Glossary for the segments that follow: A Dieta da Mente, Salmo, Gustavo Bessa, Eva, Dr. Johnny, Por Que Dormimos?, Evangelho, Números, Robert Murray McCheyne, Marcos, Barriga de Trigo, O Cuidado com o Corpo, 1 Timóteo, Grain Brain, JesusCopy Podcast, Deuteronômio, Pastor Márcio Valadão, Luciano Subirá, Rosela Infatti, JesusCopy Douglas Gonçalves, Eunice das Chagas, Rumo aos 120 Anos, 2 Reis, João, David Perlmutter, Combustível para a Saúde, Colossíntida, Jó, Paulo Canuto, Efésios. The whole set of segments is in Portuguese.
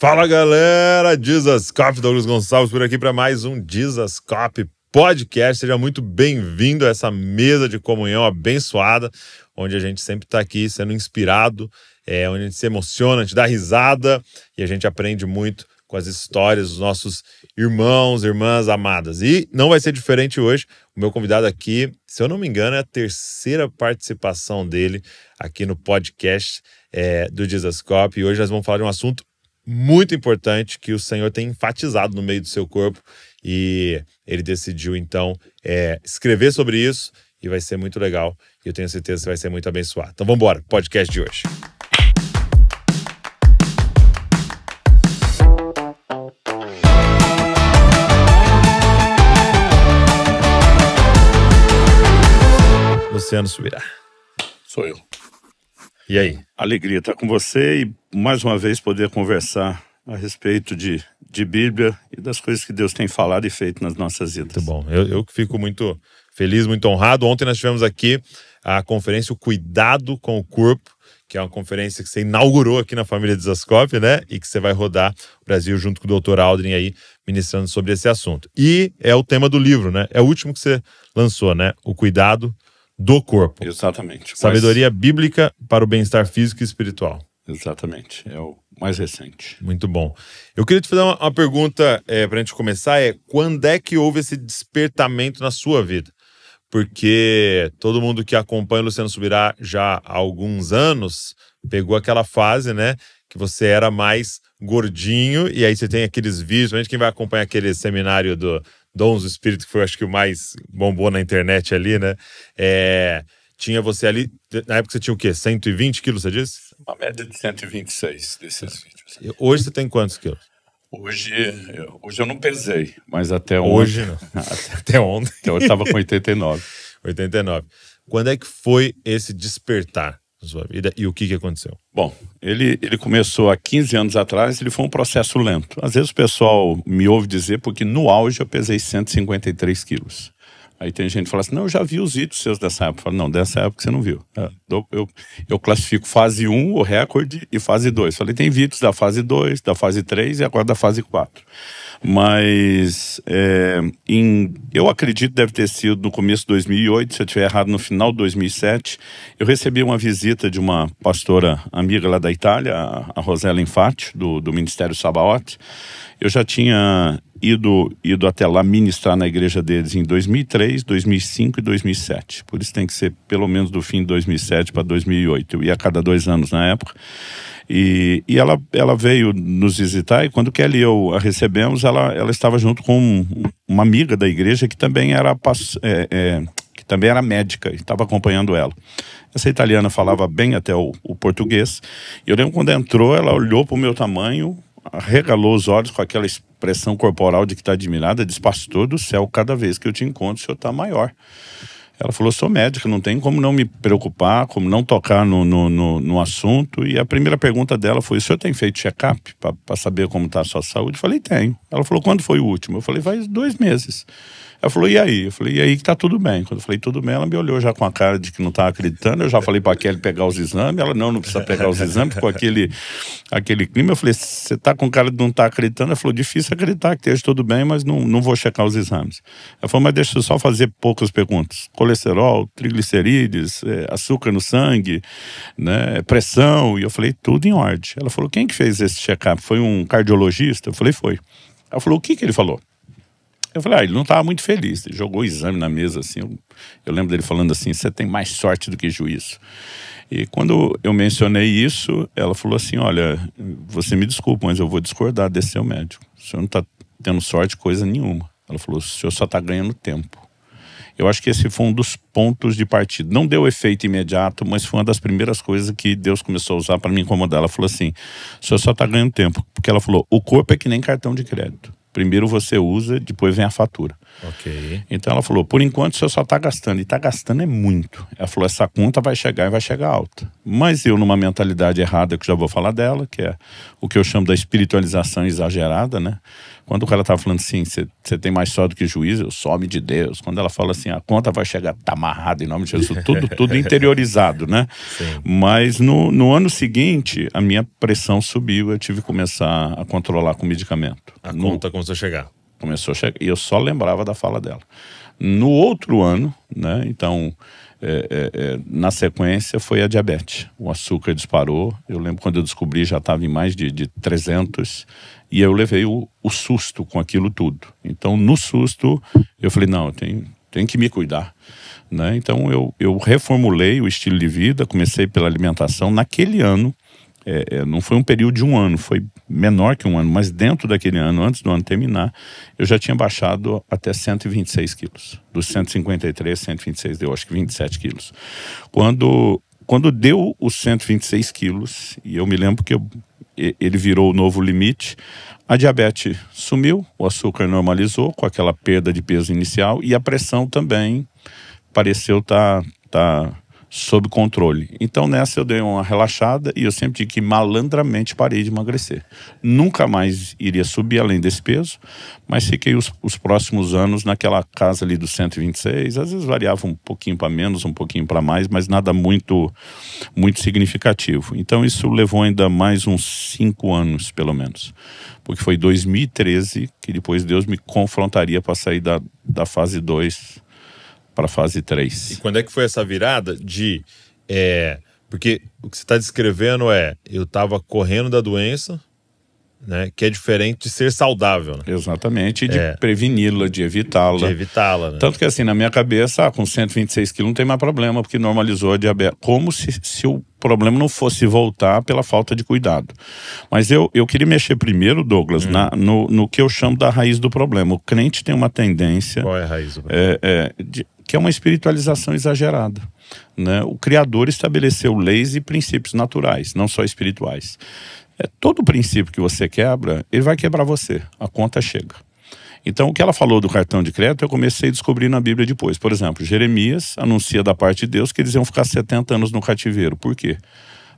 Fala galera, JesusCopy Douglas Gonçalves por aqui para mais um JesusCopy Podcast. Seja muito bem-vindo a essa mesa de comunhão abençoada, onde a gente sempre está aqui sendo inspirado, onde a gente se emociona, a gente dá risada e a gente aprende muito com as histórias dos nossos irmãos, irmãs amadas. E não vai ser diferente hoje. O meu convidado aqui, se eu não me engano, é a terceira participação dele aqui no podcast do JesusCopy. E hoje nós vamos falar de um assunto muito importante que o Senhor tem enfatizado no meio do seu corpo e ele decidiu então escrever sobre isso e vai ser muito legal e eu tenho certeza que vai ser muito abençoado. Então vamos embora, podcast de hoje. Luciano Subirá. Sou eu. E aí? Alegria estar com você e mais uma vez poder conversar a respeito de Bíblia e das coisas que Deus tem falado e feito nas nossas vidas. Muito bom. Eu fico muito feliz, muito honrado. Ontem nós tivemos aqui a conferência O Cuidado com o Corpo, que é uma conferência que você inaugurou aqui na família de JesusCopy, né? E que você vai rodar o Brasil junto com o Dr. Aldrin aí, ministrando sobre esse assunto. E é o tema do livro, né? É o último que você lançou, né? O Cuidado do Corpo. Exatamente. Sabedoria bíblica para o bem-estar físico e espiritual. Exatamente. É o mais recente. Muito bom. Eu queria te fazer uma pergunta para a gente começar. Quando é que houve esse despertamento na sua vida? Porque todo mundo que acompanha o Luciano Subirá já há alguns anos pegou aquela fase, né? Que você era mais gordinho e aí você tem aqueles vídeos. Principalmente quem vai acompanhar aquele seminário do Dons do Espírito, que foi, acho que, o mais bombou na internet ali, né? Tinha você ali, na época você tinha o quê? 120 quilos, você disse? Uma média de 126 desses vídeos. Hoje você tem quantos quilos? Hoje eu não pesei, mas até ontem. Hoje não. Até ontem. Então eu estava com 89. 89. Quando é que foi esse despertar na sua vida e o que aconteceu? Bom, ele começou há 15 anos atrás, ele foi um processo lento. Às vezes o pessoal me ouve dizer, porque no auge eu pesei 153 quilos. Aí tem gente que fala assim, não, eu já vi os vídeos seus dessa época. Eu falo, não, dessa época você não viu. Eu classifico fase 1, o recorde, e fase 2. Falei, tem vídeos da fase 2, da fase 3 e agora da fase 4. Mas eu acredito que deve ter sido no começo de 2008, se eu estiver errado, no final de 2007. Eu recebi uma visita de uma pastora amiga lá da Itália, a Rosela Infatti, do Ministério Sabaoth. Eu já tinha ido até lá ministrar na igreja deles em 2003, 2005 e 2007. Por isso tem que ser pelo menos do fim de 2007 para 2008. Eu ia a cada 2 anos na época. E ela veio nos visitar e quando Kelly e eu a recebemos, ela estava junto com uma amiga da igreja que também era médica e estava acompanhando ela. Essa italiana falava bem até o português. E eu lembro quando entrou, ela olhou para o meu tamanho, arregalou os olhos com aquela expressão corporal de que está admirada, disse, pastor do céu, cada vez que eu te encontro, o senhor está maior. Ela falou, sou médica, não tem como não me preocupar, como não tocar no assunto. E a primeira pergunta dela foi, o senhor tem feito check-up para saber como está a sua saúde? Eu falei, tenho. Ela falou, quando foi o último? Eu falei, faz 2 meses. Ela falou, e aí? Eu falei, e aí que tá tudo bem. Quando eu falei, tudo bem, ela me olhou já com a cara de que não estava acreditando. Eu já falei para Kelly pegar os exames. Ela, não precisa pegar os exames, com aquele clima. Eu falei, você tá com cara de não estar acreditando? Ela falou, difícil acreditar que esteja tudo bem, mas não vou checar os exames. Ela falou, mas deixa eu só fazer poucas perguntas. Colesterol, triglicerídeos, açúcar no sangue, né, pressão. E eu falei, tudo em ordem. Ela falou, quem que fez esse check-up? Foi um cardiologista? Eu falei, foi. Ela falou, o que ele falou? Eu falei, ele não estava muito feliz. Ele jogou o exame na mesa, assim. Eu lembro dele falando assim, você tem mais sorte do que juízo. E quando eu mencionei isso, ela falou assim, olha, você me desculpa, mas eu vou discordar desse seu médico. O senhor não está tendo sorte coisa nenhuma. Ela falou, o senhor só está ganhando tempo. Eu acho que esse foi um dos pontos de partida. Não deu efeito imediato, mas foi uma das primeiras coisas que Deus começou a usar para me incomodar. Ela falou assim, o senhor só está ganhando tempo. Porque ela falou, o corpo é que nem cartão de crédito. Primeiro você usa, depois vem a fatura. Ok. Então ela falou, por enquanto você só está gastando. E está gastando é muito. Ela falou, essa conta vai chegar e vai chegar alta. Mas eu, numa mentalidade errada, que já vou falar dela, que é o que eu chamo da espiritualização exagerada, né? Quando o cara estava falando assim, você tem mais só do que juízo, eu sou homem de Deus. Quando ela fala assim, a conta vai chegar, tá amarrada em nome de Jesus. Tudo interiorizado, né? Sim. Mas no ano seguinte, a minha pressão subiu. Eu tive que começar a controlar com medicamento. A conta começou a chegar. Começou a chegar. E eu só lembrava da fala dela. No outro ano, né? Então, na sequência, foi a diabetes. O açúcar disparou. Eu lembro quando eu descobri, já estava em mais de 300. E eu levei o susto com aquilo tudo. Então, no susto, eu falei, não, eu tenho que me cuidar. Né? Então, eu reformulei o estilo de vida, comecei pela alimentação. Naquele ano, não foi um período de um ano, foi menor que um ano, mas dentro daquele ano, antes do ano terminar, eu já tinha baixado até 126 quilos. Dos 153, 126, deu acho que 27 quilos. Quando deu os 126 quilos, e eu me lembro que ele virou o novo limite, a diabetes sumiu, o açúcar normalizou com aquela perda de peso inicial e a pressão também pareceu estar sob controle. Então nessa eu dei uma relaxada e eu sempre digo que malandramente parei de emagrecer. Nunca mais iria subir além desse peso, mas fiquei os próximos anos naquela casa ali dos 126, às vezes variava um pouquinho para menos, um pouquinho para mais, mas nada muito significativo. Então isso levou ainda mais uns 5 anos, pelo menos. Porque foi 2013 que depois Deus me confrontaria para sair da fase 2 para a fase 3. E quando é que foi essa virada de... porque o que você está descrevendo é... Eu estava correndo da doença, né? Que é diferente de ser saudável, né? Exatamente. E de preveni-la, de evitá-la. De evitá-la, né? Tanto que assim, na minha cabeça... com 126 quilos não tem mais problema, porque normalizou a diabetes. Como se o problema não fosse voltar pela falta de cuidado. Mas eu queria mexer primeiro, Douglas, no que eu chamo da raiz do problema. O crente tem uma tendência... Qual é a raiz do problema? Que é uma espiritualização exagerada, né? O Criador estabeleceu leis e princípios naturais, não só espirituais. Todo princípio que você quebra, ele vai quebrar você. A conta chega. Então, o que ela falou do cartão de crédito, eu comecei a descobrir na Bíblia depois. Por exemplo, Jeremias anuncia da parte de Deus que eles iam ficar 70 anos no cativeiro. Por quê?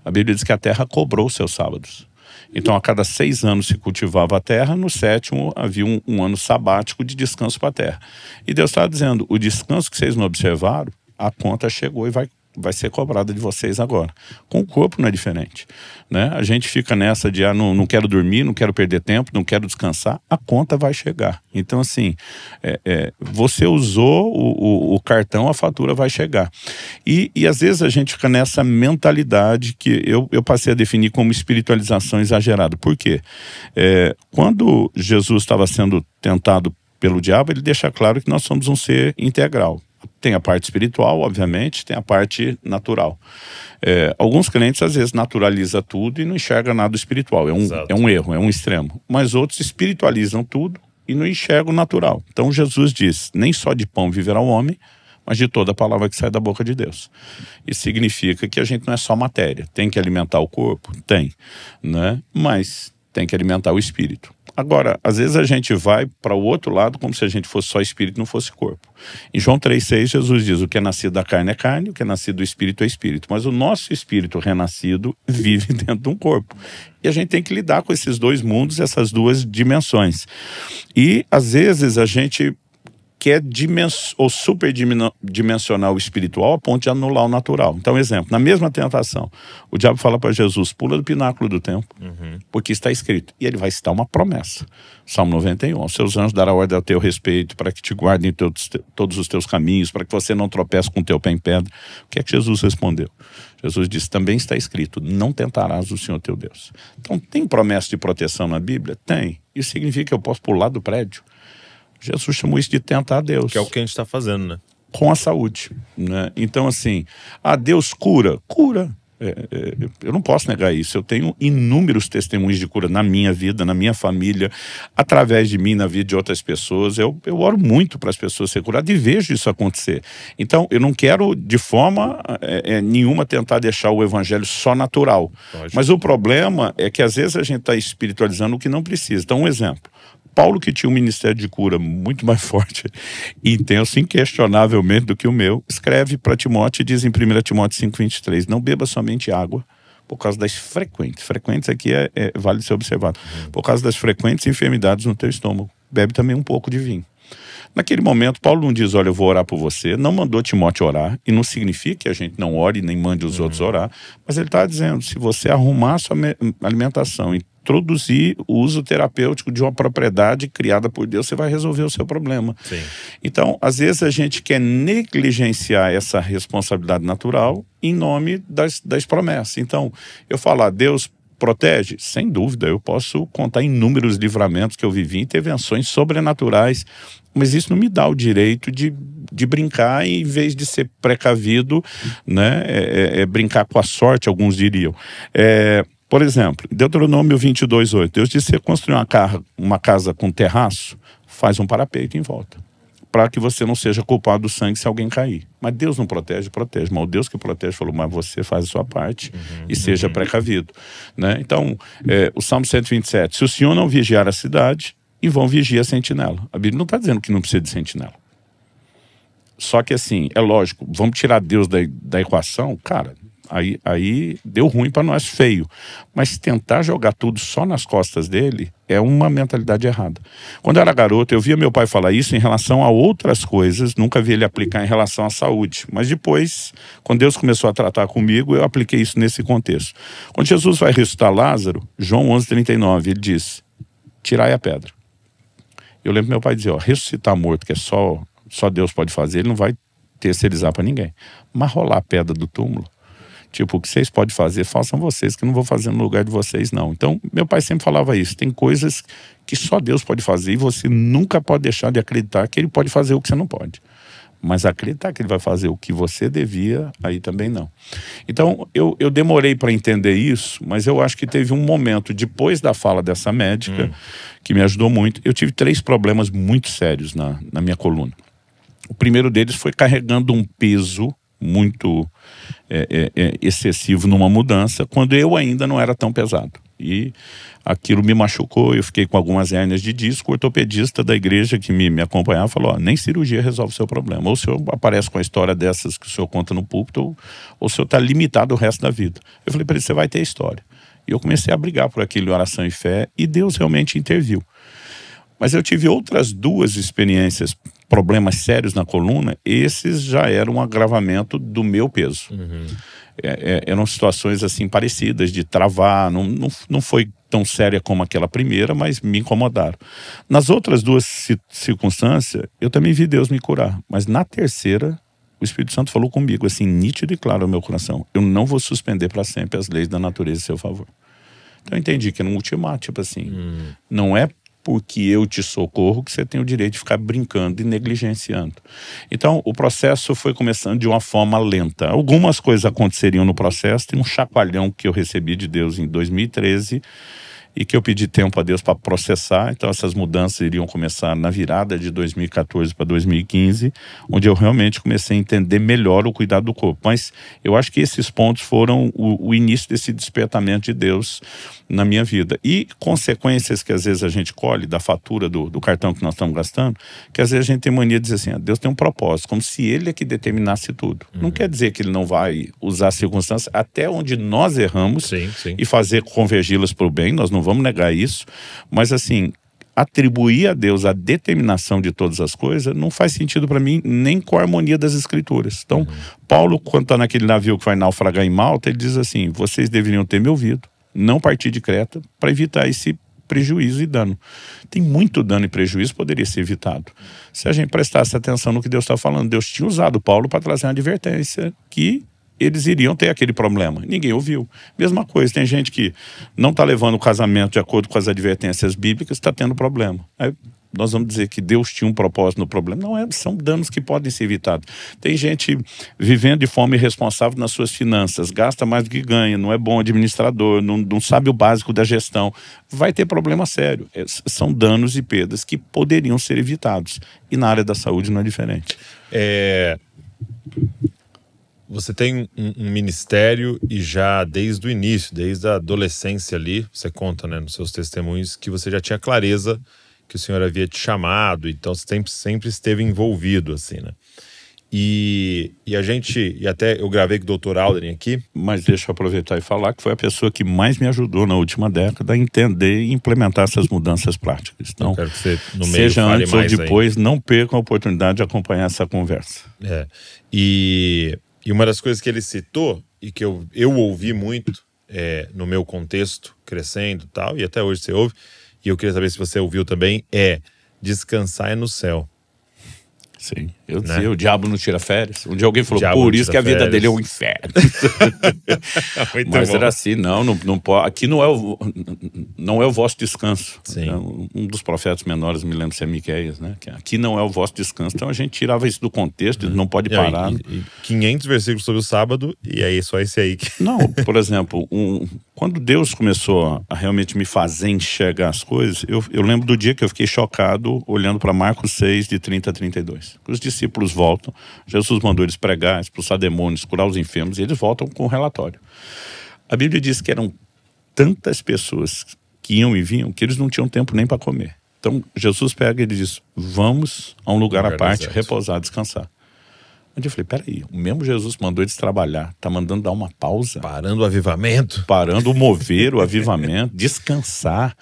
A Bíblia diz que a terra cobrou os seus sábados. Então, a cada 6 anos se cultivava a terra, no 7º havia um ano sabático de descanso para a terra. E Deus estava dizendo, o descanso que vocês não observaram, a conta chegou e vai ser cobrada de vocês agora. Com o corpo não é diferente, né? A gente fica nessa de, não quero dormir, não quero perder tempo, não quero descansar, a conta vai chegar. Então, assim, você usou o cartão, a fatura vai chegar. E às vezes a gente fica nessa mentalidade que eu passei a definir como espiritualização exagerada. Por quê? Quando Jesus estava sendo tentado pelo diabo, ele deixa claro que nós somos um ser integral. Tem a parte espiritual, obviamente, tem a parte natural. Alguns crentes, às vezes, naturalizam tudo e não enxergam nada espiritual. É um erro, é um extremo. Mas outros espiritualizam tudo e não enxergam o natural. Então, Jesus diz, nem só de pão viverá o homem, mas de toda a palavra que sai da boca de Deus. Isso significa que a gente não é só matéria. Tem que alimentar o corpo? Tem, né? Mas tem que alimentar o espírito. Agora, às vezes a gente vai para o outro lado como se a gente fosse só espírito e não fosse corpo. Em João 3,6, Jesus diz, o que é nascido da carne é carne, o que é nascido do espírito é espírito. Mas o nosso espírito renascido vive dentro de um corpo. E a gente tem que lidar com esses dois mundos, essas duas dimensões. E, às vezes, a gente quer superdimensionar o espiritual a ponto de anular o natural. Então, exemplo, na mesma tentação, o diabo fala para Jesus, pula do pináculo do templo, porque está escrito. E ele vai citar uma promessa. Salmo 91, aos seus anjos dará ordem ao teu respeito, para que te guardem todos os teus caminhos, para que você não tropece com o teu pé em pedra. O que é que Jesus respondeu? Jesus disse, também está escrito, não tentarás o Senhor teu Deus. Então, tem promessa de proteção na Bíblia? Tem. Isso significa que eu posso pular do prédio? Jesus chamou isso de tentar a Deus. Que é o que a gente está fazendo, né? Com a saúde, né? Então, assim, a Deus cura? Cura. Eu não posso negar isso. Eu tenho inúmeros testemunhos de cura na minha vida, na minha família, através de mim, na vida de outras pessoas. Eu oro muito para as pessoas serem curadas e vejo isso acontecer. Então, eu não quero, de forma nenhuma, tentar deixar o evangelho só natural. Pode. Mas o problema é que, às vezes, a gente está espiritualizando o que não precisa. Então, um exemplo. Paulo, que tinha um ministério de cura muito mais forte e intenso, inquestionavelmente, do que o meu, escreve para Timóteo e diz em 1 Timóteo 5,23, não beba somente água, por causa das frequentes, aqui vale ser observado, por causa das frequentes enfermidades no teu estômago, bebe também um pouco de vinho. Naquele momento, Paulo não diz, olha, eu vou orar por você, não mandou Timóteo orar, e não significa que a gente não ore nem mande os outros orar, mas ele está dizendo, se você arrumar a sua alimentação, introduzir o uso terapêutico de uma propriedade criada por Deus, você vai resolver o seu problema. Sim. Então, às vezes a gente quer negligenciar essa responsabilidade natural em nome das promessas. Então, eu falo, a Deus protege? Sem dúvida, eu posso contar inúmeros livramentos que eu vivi, intervenções sobrenaturais, mas isso não me dá o direito de brincar e, em vez de ser precavido, né, brincar com a sorte, alguns diriam. Por exemplo, Deuteronômio 22:8, Deus disse, você construir uma casa com terraço, faz um parapeito em volta, para que você não seja culpado do sangue se alguém cair. Mas Deus não protege, protege. Mas o Deus que protege falou, mas você faz a sua parte e seja precavido. Né? Então, o Salmo 127, se o Senhor não vigiar a cidade, e vão vigiar a sentinela. A Bíblia não está dizendo que não precisa de sentinela. Só que assim, é lógico, vamos tirar Deus da equação, cara, aí deu ruim para nós, feio. Mas tentar jogar tudo só nas costas dele é uma mentalidade errada. Quando eu era garoto, eu via meu pai falar isso em relação a outras coisas, nunca vi ele aplicar em relação à saúde. Mas depois, quando Deus começou a tratar comigo, eu apliquei isso nesse contexto. Quando Jesus vai ressuscitar Lázaro, João 11:39, ele diz, tirai a pedra. Eu lembro meu pai dizer, ó, ressuscitar morto, que é só Deus pode fazer, ele não vai terceirizar para ninguém. Mas rolar a pedra do túmulo, tipo, o que vocês podem fazer, façam vocês, que eu não vou fazer no lugar de vocês, não. Então, meu pai sempre falava isso, tem coisas que só Deus pode fazer e você nunca pode deixar de acreditar que ele pode fazer o que você não pode. Mas acreditar que ele vai fazer o que você devia, aí também não. Então, eu demorei para entender isso, mas eu acho que teve um momento, depois da fala dessa médica, que me ajudou muito. Eu tive 3 problemas muito sérios na minha coluna. O primeiro deles foi carregando um peso muito excessivo numa mudança, quando eu ainda não era tão pesado. E aquilo me machucou, eu fiquei com algumas hérnias de disco. O ortopedista da igreja que me acompanhava falou, ó, nem cirurgia resolve o seu problema. Ou o senhor aparece com a história dessas que o senhor conta no púlpito, ou o senhor está limitado o resto da vida. Eu falei para ele, você vai ter história. E eu comecei a brigar por aquilo, oração e fé, e Deus realmente interviu. Mas eu tive outras 2 experiências, problemas sérios na coluna, esses já eram um agravamento do meu peso. Eram situações assim parecidas, de travar, não foi tão séria como aquela primeira, mas me incomodaram. Nas outras 2 circunstâncias, eu também vi Deus me curar, mas na terceira, o Espírito Santo falou comigo, assim, nítido e claro ao meu coração, eu não vou suspender para sempre as leis da natureza a seu favor. Então eu entendi que era um ultimato, tipo assim, não é porque eu te socorro que você tem o direito de ficar brincando e negligenciando. Então, o processo foi começando de uma forma lenta. Algumas coisas aconteceriam no processo. Tem um chacoalhão que eu recebi de Deus em 2013 e que eu pedi tempo a Deus para processar. Então, essas mudanças iriam começar na virada de 2014 para 2015, onde eu realmente comecei a entender melhor o cuidado do corpo. Mas eu acho que esses pontos foram o início desse despertamento de Deus na minha vida. E consequências que às vezes a gente colhe da fatura do cartão que nós estamos gastando, que às vezes a gente tem mania de dizer assim, ah, Deus tem um propósito, como se ele é que determinasse tudo. Não quer dizer que ele não vai usar as circunstâncias até onde nós erramos e fazer convergi-las para o bem, nós não vamos negar isso, mas assim, atribuir a Deus a determinação de todas as coisas não faz sentido para mim, nem com a harmonia das escrituras. Então, Paulo, quando está naquele navio que vai naufragar em Malta, ele diz assim, vocês deveriam ter me ouvido, não partir de Creta, para evitar esse prejuízo e dano. Tem muito dano e prejuízo, poderia ser evitado se a gente prestasse atenção no que Deus está falando. Deus tinha usado Paulo para trazer uma advertência que eles iriam ter aquele problema. Ninguém ouviu. Mesma coisa, tem gente que não está levando o casamento de acordo com as advertências bíblicas, está tendo problema. Aí nós vamos dizer que Deus tinha um propósito no problema. Não, são danos que podem ser evitados. Tem gente vivendo de forma irresponsável nas suas finanças, gasta mais do que ganha, não é bom administrador, não sabe o básico da gestão. Vai ter problema sério. São danos e perdas que poderiam ser evitados. E na área da saúde não é diferente. Você tem um ministério e já desde o início, desde a adolescência ali, você conta, né, nos seus testemunhos, que você já tinha clareza que o Senhor havia te chamado, então sempre esteve envolvido, assim, né? E a gente, e até eu gravei com o Dr. Aldrin aqui. Mas deixa eu aproveitar e falar que foi a pessoa que mais me ajudou na última década a entender e implementar essas mudanças práticas. Então, quero que você, no meio, seja antes ou depois, aí, não percam a oportunidade de acompanhar essa conversa. É. E uma das coisas que ele citou e que eu ouvi muito no meu contexto, crescendo e tal, e até hoje você ouve, e eu queria saber se você ouviu também, descansar é no céu. Sim, eu dizia, né? O diabo não tira férias. Um dia alguém falou, por isso que a vida dele é um inferno. Mas bom. Era assim, não pode. Aqui não é o vosso descanso. Sim. Um dos profetas menores, me lembro se é Miqueias, né? Aqui não é o vosso descanso. Então a gente tirava isso do contexto, não pode parar. E 500 versículos sobre o sábado, e aí só esse aí que... Não, por exemplo, quando Deus começou a realmente me fazer enxergar as coisas, eu lembro do dia que eu fiquei chocado olhando para Marcos 6, de 30 a 32. Os discípulos voltam, Jesus mandou eles pregar, expulsar demônios, curar os enfermos, e eles voltam com o relatório. A Bíblia diz que eram tantas pessoas que iam e vinham que eles não tinham tempo nem para comer. Então Jesus pega e ele diz, vamos a um lugar à parte, repousar, descansar. Onde eu falei, peraí, o mesmo Jesus mandou eles trabalhar, tá mandando dar uma pausa. Parando o avivamento. Parando o mover, o avivamento, descansar,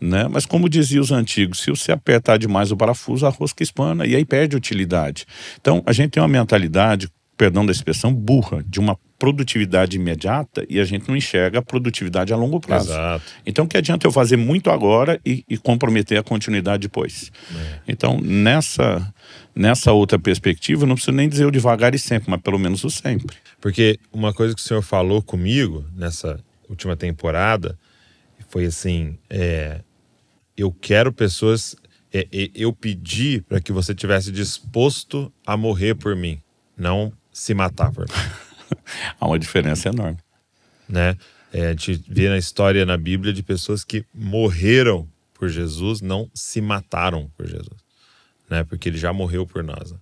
né? Mas como diziam os antigos, se você apertar demais o parafuso, a rosca espana e aí perde utilidade. Então, a gente tem uma mentalidade, perdão da expressão, burra, de uma produtividade imediata e a gente não enxerga a produtividade a longo prazo. Exato. Então, que adianta eu fazer muito agora e comprometer a continuidade depois? Então, nessa outra perspectiva, eu não preciso nem dizer o devagar e sempre, mas pelo menos o sempre. Porque uma coisa que o senhor falou comigo nessa última temporada foi assim, eu quero pessoas... eu pedi para que você tivesse disposto a morrer por mim, não se matar por mim. Há uma diferença enorme. Né? A gente vê na história, na Bíblia, de pessoas que morreram por Jesus, não se mataram por Jesus. Né? Porque ele já morreu por nós. Né?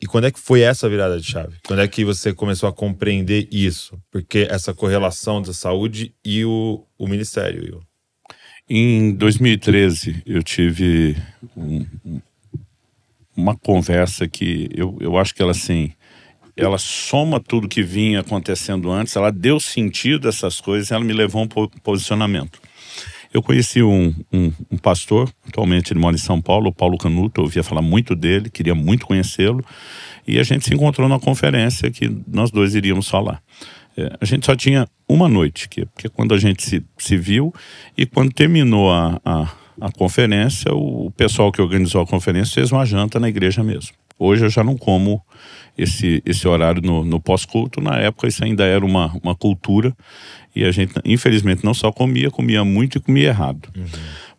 E quando é que foi essa virada de chave? Quando é que você começou a compreender isso? Porque essa correlação da saúde e o ministério. Em 2013, eu tive uma conversa que eu acho que ela assim, ela soma tudo que vinha acontecendo antes, ela deu sentido a essas coisas, ela me levou a um posicionamento. Eu conheci um pastor, atualmente ele mora em São Paulo, o Paulo Canuto, eu ouvia falar muito dele, queria muito conhecê-lo, e a gente se encontrou numa conferência que nós dois iríamos falar. A gente só tinha uma noite, porque quando a gente se viu, e quando terminou a conferência, o pessoal que organizou a conferência fez uma janta na igreja mesmo. Hoje eu já não como esse horário no pós-culto. Na época isso ainda era uma cultura e a gente infelizmente não só comia muito e comia errado. Uhum.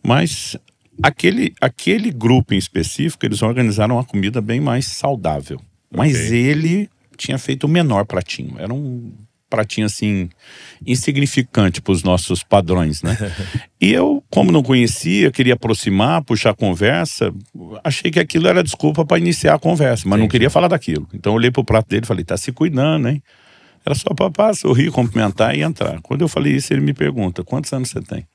Mas aquele grupo em específico, eles organizaram uma comida bem mais saudável. Mas ele tinha feito o menor pratinho, era um pratinho assim, insignificante para os nossos padrões, né? E eu, como não conhecia, queria aproximar, puxar a conversa, achei que aquilo era desculpa para iniciar a conversa, mas sim, não queria falar daquilo. Então eu olhei pro prato dele e falei, tá se cuidando, hein? Era só para sorrir, cumprimentar e entrar. Quando eu falei isso, ele me pergunta, quantos anos você tem?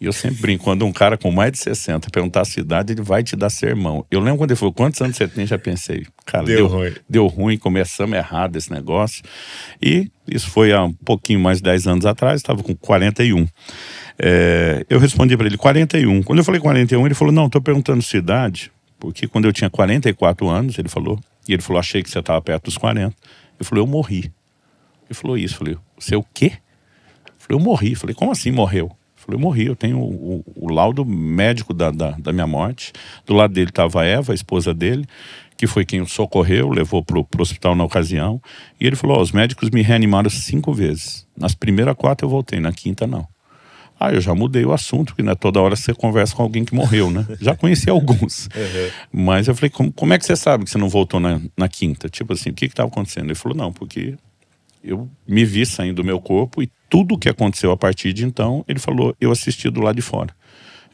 E eu sempre brinco, quando um cara com mais de 60 perguntar a sua idade, ele vai te dar sermão. Eu lembro quando ele falou, quantos anos você tem? Já pensei, cara, deu ruim. Deu ruim, começamos errado esse negócio. E isso foi há um pouquinho mais de 10 anos atrás, estava com 41. Eu respondi para ele, 41. Quando eu falei 41, ele falou, não, estou perguntando sua idade, porque quando eu tinha 44 anos, ele falou, achei que você estava perto dos 40. Ele falou, eu morri. Ele falou isso, eu falei, você o quê? Eu falei, eu morri. Eu falei, como assim morreu? Eu morri, eu tenho o laudo médico da minha morte. Do lado dele estava a Eva, a esposa dele, que foi quem o socorreu, levou para o hospital na ocasião. E ele falou, os médicos me reanimaram 5 vezes. Nas primeiras 4 eu voltei, na 5ª não. Aí eu já mudei o assunto, porque não é toda hora você conversa com alguém que morreu, né? Já conheci alguns. Uhum. Mas eu falei, como é que você sabe que você não voltou na 5ª? Tipo assim, o que estava acontecendo? Ele falou, não, porque... eu me vi saindo do meu corpo e tudo o que aconteceu a partir de então, ele falou, eu assisti do lado de fora.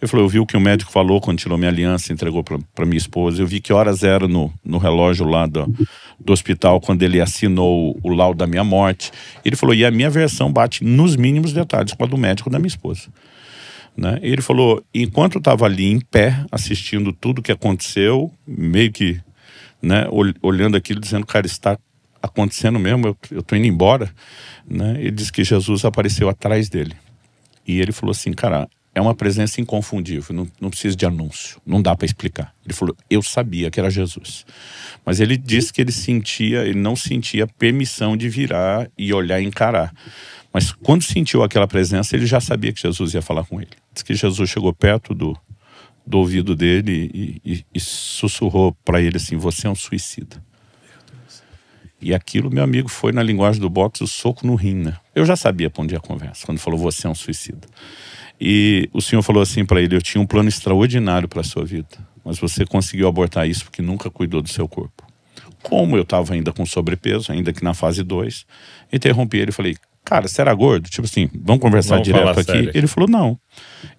Ele falou, eu vi o que o médico falou quando tirou minha aliança, entregou para minha esposa, eu vi que horas era no relógio lá do hospital quando ele assinou o laudo da minha morte. Ele falou, e a minha versão bate nos mínimos detalhes com a do médico da minha esposa. né? Ele falou, enquanto eu estava ali em pé, assistindo tudo que aconteceu, meio que, né, olhando aquilo, dizendo, cara, está acontecendo mesmo, eu estou indo embora, né? Ele disse que Jesus apareceu atrás dele. E ele falou assim, cara, é uma presença inconfundível, não precisa de anúncio, não dá para explicar. Ele falou, eu sabia que era Jesus. Mas ele disse que ele não sentia permissão de virar e olhar e encarar. Mas quando sentiu aquela presença, ele já sabia que Jesus ia falar com ele. Diz que Jesus chegou perto do ouvido dele e sussurrou para ele assim, você é um suicida. E aquilo, meu amigo, foi na linguagem do boxe, o soco no rim, né? Eu já sabia para onde ia a conversa, quando falou, você é um suicida. E o Senhor falou assim para ele, eu tinha um plano extraordinário para a sua vida, mas você conseguiu abortar isso porque nunca cuidou do seu corpo. Como eu estava ainda com sobrepeso, ainda que na fase 2, interrompi ele e falei, cara, você era gordo? Tipo assim, vamos conversar direto aqui. Sério. Ele falou, não.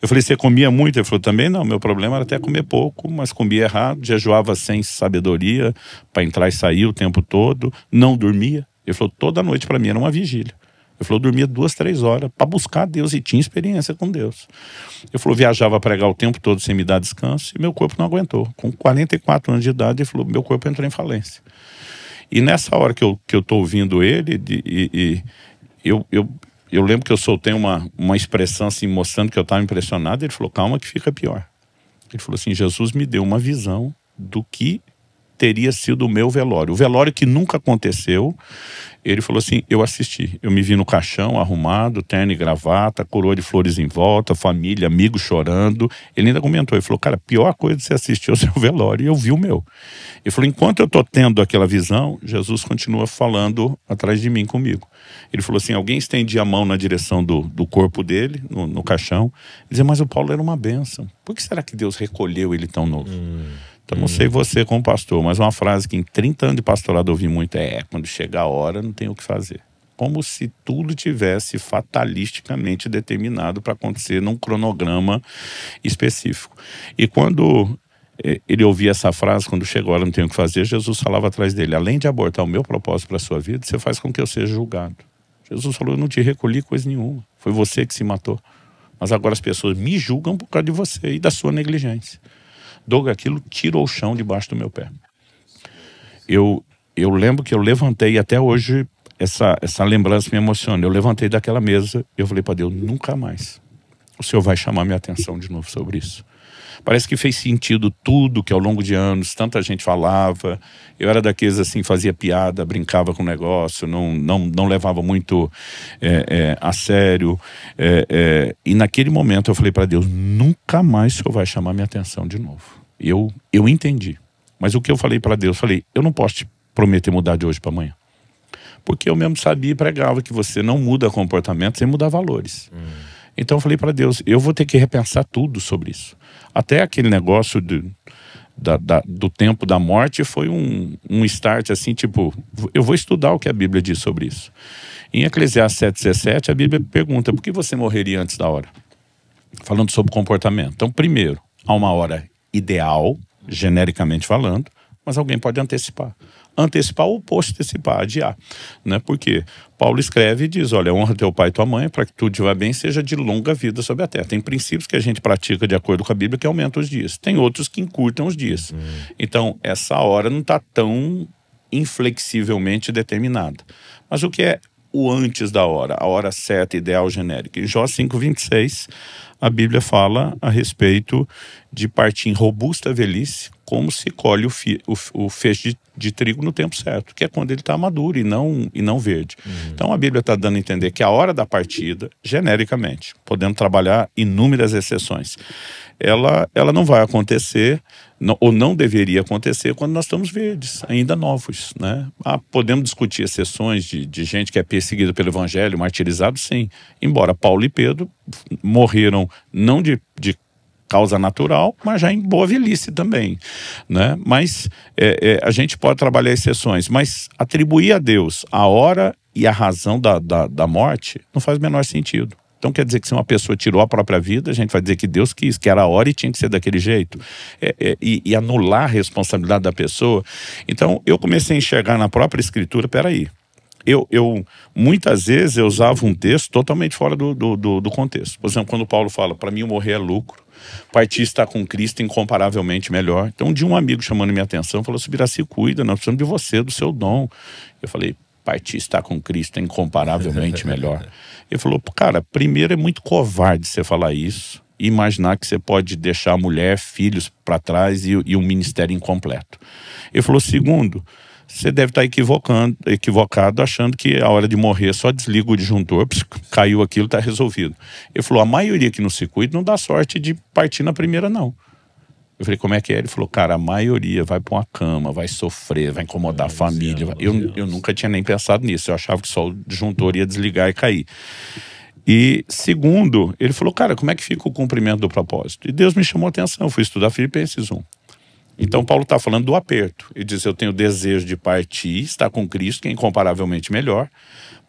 Eu falei, você comia muito? Ele falou, também não. Meu problema era até comer pouco, mas comia errado. Jejuava sem sabedoria, para entrar e sair o tempo todo. Não dormia. Ele falou, toda noite para mim era uma vigília. Ele falou, eu dormia 2, 3 horas para buscar Deus e tinha experiência com Deus. Ele falou, viajava a pregar o tempo todo sem me dar descanso e meu corpo não aguentou. Com 44 anos de idade, ele falou, meu corpo entrou em falência. E nessa hora que eu tô ouvindo ele Eu lembro que eu soltei uma expressão assim, mostrando que eu estava impressionado. Ele falou, calma que fica pior. Ele falou assim, Jesus me deu uma visão do que teria sido o meu velório. O velório que nunca aconteceu. Ele falou assim, eu assisti. Eu me vi no caixão, arrumado, terno e gravata, coroa de flores em volta, família, amigos chorando. Ele ainda comentou, ele falou, cara, a pior coisa de você assistir é o seu velório. E eu vi o meu. Ele falou, enquanto eu estou tendo aquela visão, Jesus continua falando atrás de mim, comigo. Ele falou assim, alguém estendia a mão na direção do corpo dele, no caixão, e dizia, mas o Paulo era uma bênção. Por que será que Deus recolheu ele tão novo? Então não sei você como pastor, mas uma frase que em 30 anos de pastorado eu ouvi muito é, quando chegar a hora não tem o que fazer. Como se tudo tivesse fatalisticamente determinado para acontecer num cronograma específico. E quando ele ouvia essa frase, quando chegou a hora não tem o que fazer, Jesus falava atrás dele, além de abortar o meu propósito para a sua vida, você faz com que eu seja julgado. Jesus falou, eu não te recolhi coisa nenhuma, foi você que se matou. Mas agora as pessoas me julgam por causa de você e da sua negligência. Doug, aquilo tirou o chão debaixo do meu pé. Eu lembro que eu levantei, e até hoje essa lembrança me emociona. Eu levantei daquela mesa e eu falei para Deus, nunca mais. O Senhor vai chamar minha atenção de novo sobre isso. Parece que fez sentido tudo que ao longo de anos tanta gente falava. Eu era daqueles assim, fazia piada, brincava com o negócio, não levava muito a sério. E naquele momento eu falei para Deus, nunca mais o Senhor vai chamar minha atenção de novo. Eu entendi. Mas o que eu falei para Deus? Falei, eu não posso te prometer mudar de hoje para amanhã. Porque eu mesmo sabia e pregava que você não muda comportamento sem mudar valores. Então eu falei para Deus, eu vou ter que repensar tudo sobre isso. Até aquele negócio do tempo da morte foi um start assim, tipo, eu vou estudar o que a Bíblia diz sobre isso. Em Eclesiastes 7:17, a Bíblia pergunta, por que você morreria antes da hora? Falando sobre comportamento. Então, primeiro, há uma hora ideal, genericamente falando, mas alguém pode antecipar. Antecipar ou postecipar, adiar, né? Porque Paulo escreve e diz, olha, honra teu pai e tua mãe para que tudo te vá bem, seja de longa vida sobre a terra. Tem princípios que a gente pratica de acordo com a Bíblia que aumentam os dias. Tem outros que encurtam os dias. Então, essa hora não está tão inflexivelmente determinada. Mas o que é o antes da hora? A hora certa, ideal, genérica. Em Jó 5:26, a Bíblia fala a respeito de partir em robusta velhice, como se colhe o feixe de trigo no tempo certo, que é quando ele está maduro e não verde. Então a Bíblia está dando a entender que a hora da partida, genericamente, podendo trabalhar inúmeras exceções, ela não vai acontecer, ou não deveria acontecer, quando nós estamos verdes, ainda novos, né? Podemos discutir exceções de gente que é perseguida pelo evangelho, martirizado, sim. Embora Paulo e Pedro morreram não de causa natural, mas já em boa velhice também, né? Mas a gente pode trabalhar exceções, mas atribuir a Deus a hora e a razão da morte não faz o menor sentido. Então quer dizer que se uma pessoa tirou a própria vida, a gente vai dizer que Deus quis, que era a hora e tinha que ser daquele jeito, e anular a responsabilidade da pessoa. Então eu comecei a enxergar na própria escritura, peraí, Eu muitas vezes eu usava um texto totalmente fora do contexto. Por exemplo, quando Paulo fala, para mim morrer é lucro, partir está com Cristo incomparavelmente melhor. Então, de um amigo chamando minha atenção, falou, Subirá, se cuida, nós precisamos de você, do seu dom. Eu falei, partir está com Cristo incomparavelmente melhor. Ele falou, cara, primeiro é muito covarde você falar isso e imaginar que você pode deixar mulher, filhos para trás e um ministério incompleto. Ele falou, segundo, você deve estar equivocado achando que a hora de morrer só desliga o disjuntor, caiu aquilo, está resolvido. Ele falou, a maioria que não se cuida não dá sorte de partir na primeira, não. Eu falei, como é que é? Ele falou, cara, a maioria vai pra uma cama, vai sofrer, vai incomodar a família. Eu nunca tinha nem pensado nisso, eu achava que só o disjuntor ia desligar e cair. E segundo, ele falou, cara, como é que fica o cumprimento do propósito? E Deus me chamou a atenção, eu fui estudar Filipenses 1. Então Paulo está falando do aperto. Ele diz, eu tenho desejo de partir, estar com Cristo, que é incomparavelmente melhor,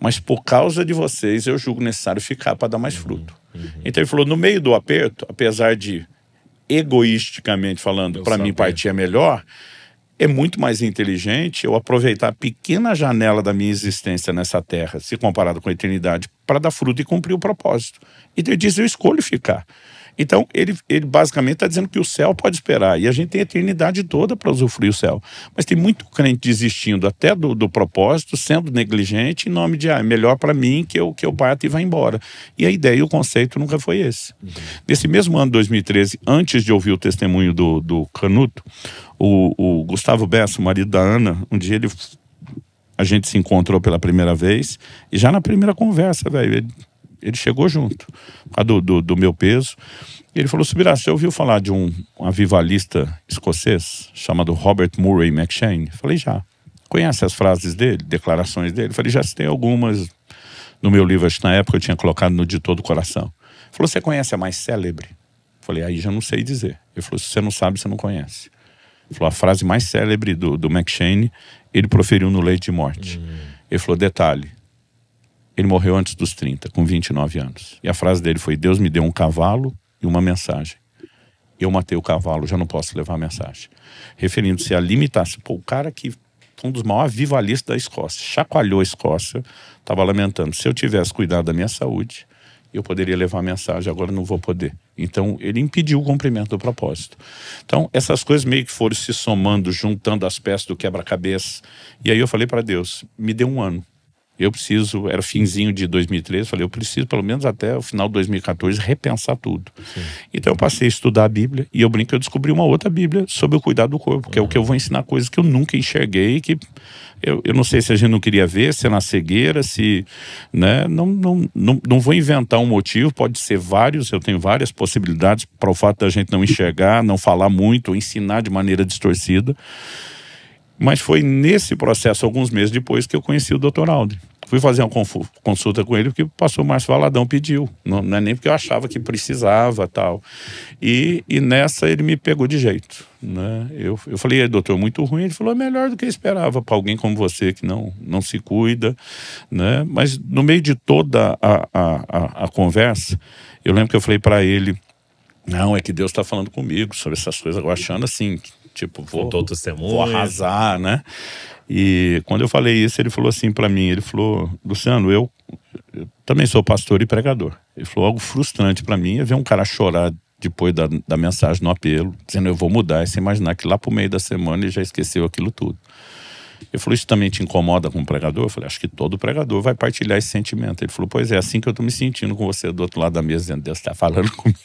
mas por causa de vocês eu julgo necessário ficar para dar mais fruto. Então ele falou, no meio do aperto, apesar de egoisticamente falando, para mim partir é melhor, é muito mais inteligente eu aproveitar a pequena janela da minha existência nessa terra, se comparado com a eternidade, para dar fruto e cumprir o propósito. Então ele diz, eu escolho ficar. Então ele basicamente está dizendo que o céu pode esperar, e a gente tem a eternidade toda para usufruir o céu. Mas tem muito crente desistindo até do propósito, sendo negligente em nome de, é melhor para mim que eu parto e vá embora. E a ideia e o conceito nunca foi esse. Nesse mesmo ano, 2013, antes de ouvir o testemunho do Canuto, o Gustavo Bessa, o marido da Ana, um dia a gente se encontrou pela primeira vez, e já na primeira conversa, velho, ele chegou junto, do meu peso. Ele falou, Subirá, você ouviu falar de um avivalista escocês chamado Robert Murray McCheyne? Falei, já. Conhece as frases dele, declarações dele? Falei, já citei algumas no meu livro, acho que na época eu tinha colocado no De Todo o Coração. Ele falou, você conhece a mais célebre? Falei, aí já não sei dizer. Ele falou, se você não sabe, você não conhece. Ele falou, a frase mais célebre do McCheyne, ele proferiu no leito de morte. Ele falou, detalhe, ele morreu antes dos 30, com 29 anos. E a frase dele foi, Deus me deu um cavalo e uma mensagem. Eu matei o cavalo, já não posso levar a mensagem. Referindo-se a limitação. Pô, o cara que foi um dos maiores avivalistas da Escócia, chacoalhou a Escócia, estava lamentando, se eu tivesse cuidado da minha saúde, eu poderia levar a mensagem, agora não vou poder. Então, ele impediu o cumprimento do propósito. Então, essas coisas meio que foram se somando, juntando as peças do quebra-cabeça. E aí eu falei para Deus, me dê um ano. Eu preciso, era finzinho de 2013, falei, eu preciso pelo menos até o final de 2014 repensar tudo. Sim. Então eu passei a estudar a Bíblia, e eu brinco que eu descobri uma outra Bíblia sobre o cuidado do corpo, que é o que eu vou ensinar coisas que eu nunca enxerguei, que eu não sei se a gente não queria ver, se é na cegueira, se... Né? Não vou inventar um motivo, pode ser vários, eu tenho várias possibilidades para o fato da gente não enxergar, não falar muito, ou ensinar de maneira distorcida. Mas foi nesse processo, alguns meses depois, que eu conheci o Dr. Aldrin. Fui fazer uma consulta com ele porque o pastor Márcio Valadão pediu. Não é nem porque eu achava que precisava, tal. E nessa ele me pegou de jeito. Né? Eu falei, doutor, muito ruim. Ele falou, é melhor do que eu esperava para alguém como você que não se cuida. Né? Mas no meio de toda a conversa, eu lembro que eu falei para ele, não, é que Deus está falando comigo sobre essas coisas, agora achando assim... Tipo, vou arrasar, né? E quando eu falei isso, ele falou assim pra mim, ele falou, Luciano, eu também sou pastor e pregador. Ele falou, algo frustrante pra mim é ver um cara chorar depois da mensagem no apelo, dizendo, eu vou mudar, e você imaginar que lá pro meio da semana ele já esqueceu aquilo tudo. Ele falou, isso também te incomoda como pregador? Eu falei, acho que todo pregador vai partilhar esse sentimento. Ele falou, pois é, assim que eu tô me sentindo com você do outro lado da mesa, dizendo, Deus tá falando comigo.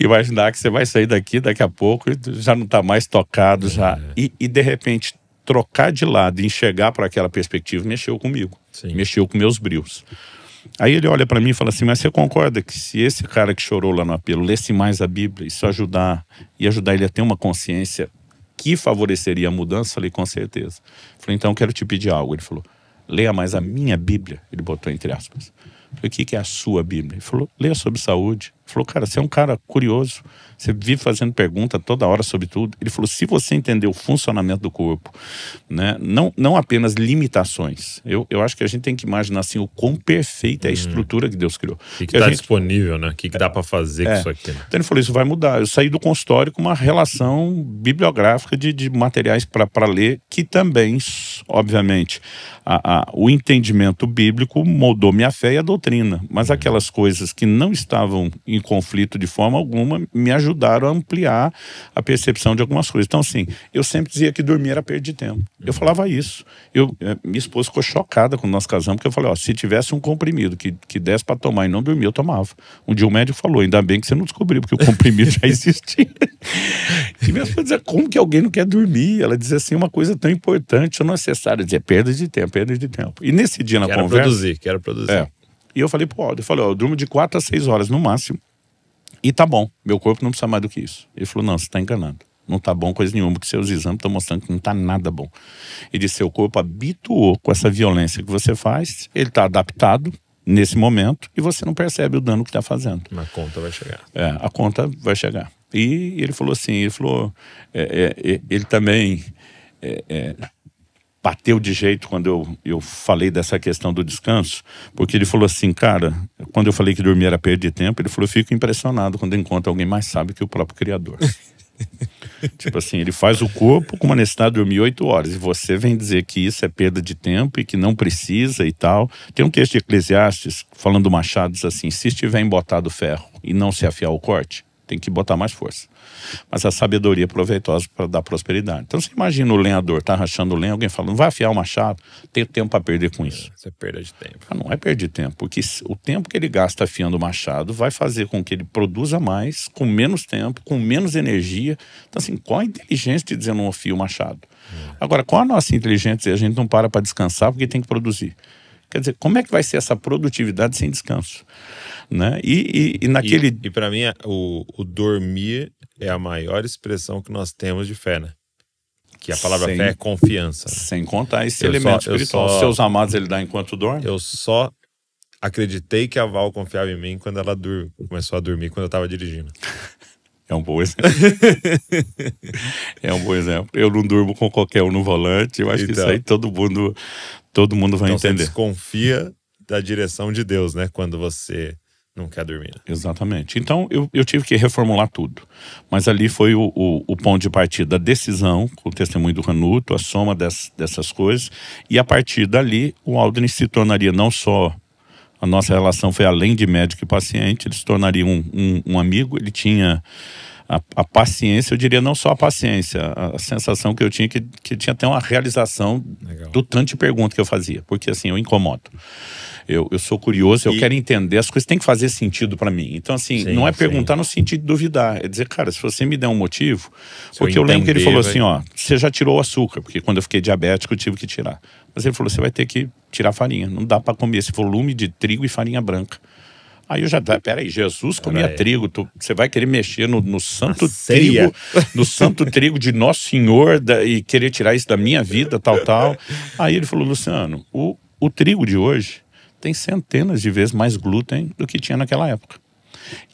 Imaginar que você vai sair daqui a pouco e já não está mais tocado já. E de repente trocar de lado e enxergar para aquela perspectiva mexeu comigo. Sim. Mexeu com meus brios. Aí ele olha para mim e fala assim, mas você concorda que se esse cara que chorou lá no apelo lesse mais a Bíblia, isso ajudar ele a ter uma consciência que favoreceria a mudança? Eu falei, com certeza. Eu falei, então quero te pedir algo. Ele falou, leia mais a minha Bíblia. Ele botou entre aspas. Eu falei, o que é a sua Bíblia? Ele falou, leia sobre saúde. falou, cara, você é um cara curioso, você vive fazendo pergunta toda hora sobre tudo. Ele falou, se você entender o funcionamento do corpo, né, não apenas limitações, eu acho que a gente tem que imaginar assim, o quão perfeita é a estrutura que Deus criou. O que está disponível, né? O que dá para fazer com isso aqui? Né? Então ele falou, isso vai mudar. Eu saí do consultório com uma relação bibliográfica de materiais para ler, que também, obviamente, o entendimento bíblico moldou minha fé e a doutrina, mas aquelas coisas que não estavam em conflito de forma alguma me ajudaram a ampliar a percepção de algumas coisas. Então assim, eu sempre dizia que dormir era perda de tempo. Eu falava isso. Minha esposa ficou chocada quando nós casamos, porque eu falei, ó, se tivesse um comprimido que desse para tomar e não dormir, eu tomava. Um dia o médico falou, ainda bem que você não descobriu, porque o comprimido já existia. E minha esposa dizia, como que alguém não quer dormir? Ela dizia assim, uma coisa tão importante, não é necessário dizer, perda de tempo, perda de tempo. E nesse dia na conversa... Quero produzir. É. E eu falei pro Aldo, eu falei, ó, eu durmo de 4 a 6 horas no máximo. E tá bom, meu corpo não precisa mais do que isso. Ele falou, não, você tá enganado. Não tá bom coisa nenhuma, porque seus exames estão mostrando que não tá nada bom. Ele disse, seu corpo habituou com essa violência que você faz, ele tá adaptado nesse momento e você não percebe o dano que tá fazendo. A conta vai chegar. É, a conta vai chegar. E ele falou assim, ele também... bateu de jeito quando eu falei dessa questão do descanso, porque ele falou assim, cara, quando eu falei que dormir era perda de tempo, ele falou, eu fico impressionado quando encontro alguém mais sábio que o próprio Criador. Tipo assim, ele faz o corpo com uma necessidade de dormir 8 horas, e você vem dizer que isso é perda de tempo e que não precisa e tal. Tem um texto de Eclesiastes falando do machado, diz assim, se estiver embotado o ferro e não se afiar o corte, tem que botar mais força. Mas a sabedoria é proveitosa para dar prosperidade. Então você imagina o lenhador, tá rachando o lenha, alguém falando, vai afiar o machado, tem tempo para perder com isso. Isso é perda de tempo. Ah, não é perda de tempo, porque o tempo que ele gasta afiando o machado vai fazer com que ele produza mais, com menos tempo, com menos energia. Então assim, qual a inteligência de dizer não afio o machado? Agora, qual a nossa inteligência? A gente não para descansar porque tem que produzir. Quer dizer, como é que vai ser essa produtividade sem descanso? Né? E naquele... E para mim, o dormir é a maior expressão que nós temos de fé, né? Que a palavra fé é confiança. Né? Sem contar esse elemento espiritual. Os seus amados ele dá enquanto dorme. Eu só acreditei que a Val confiava em mim quando ela começou a dormir quando eu estava dirigindo. É um bom exemplo. É um bom exemplo. Eu não durmo com qualquer um no volante. Eu acho que isso aí todo mundo vai entender. Você desconfia da direção de Deus, né? Quando você não quer dormir. Né? Exatamente. Então, eu tive que reformular tudo. Mas ali foi o ponto de partida, a decisão, com o testemunho do Canuto, a soma dessas coisas. E a partir dali, o Aldrin se tornaria não só... A nossa relação foi além de médico e paciente, ele se tornaria um amigo, ele tinha a paciência, eu diria não só a paciência, a sensação que eu tinha que tinha até uma realização do tanto de pergunta que eu fazia, porque assim, eu incomodo. Eu sou curioso, eu quero entender, as coisas têm que fazer sentido para mim. Então assim, não é perguntar no sentido de duvidar, é dizer, cara, se você me der um motivo, porque eu lembro que ele falou assim, ó, você já tirou o açúcar, porque quando eu fiquei diabético eu tive que tirar. Mas ele falou, você vai ter que tirar farinha, não dá para comer esse volume de trigo e farinha branca. Aí eu já, peraí, Jesus comia trigo, você vai querer mexer no santo trigo, no santo trigo de Nosso Senhor e querer tirar isso da minha vida, tal. Aí ele falou, Luciano, o trigo de hoje tem centenas de vezes mais glúten do que tinha naquela época.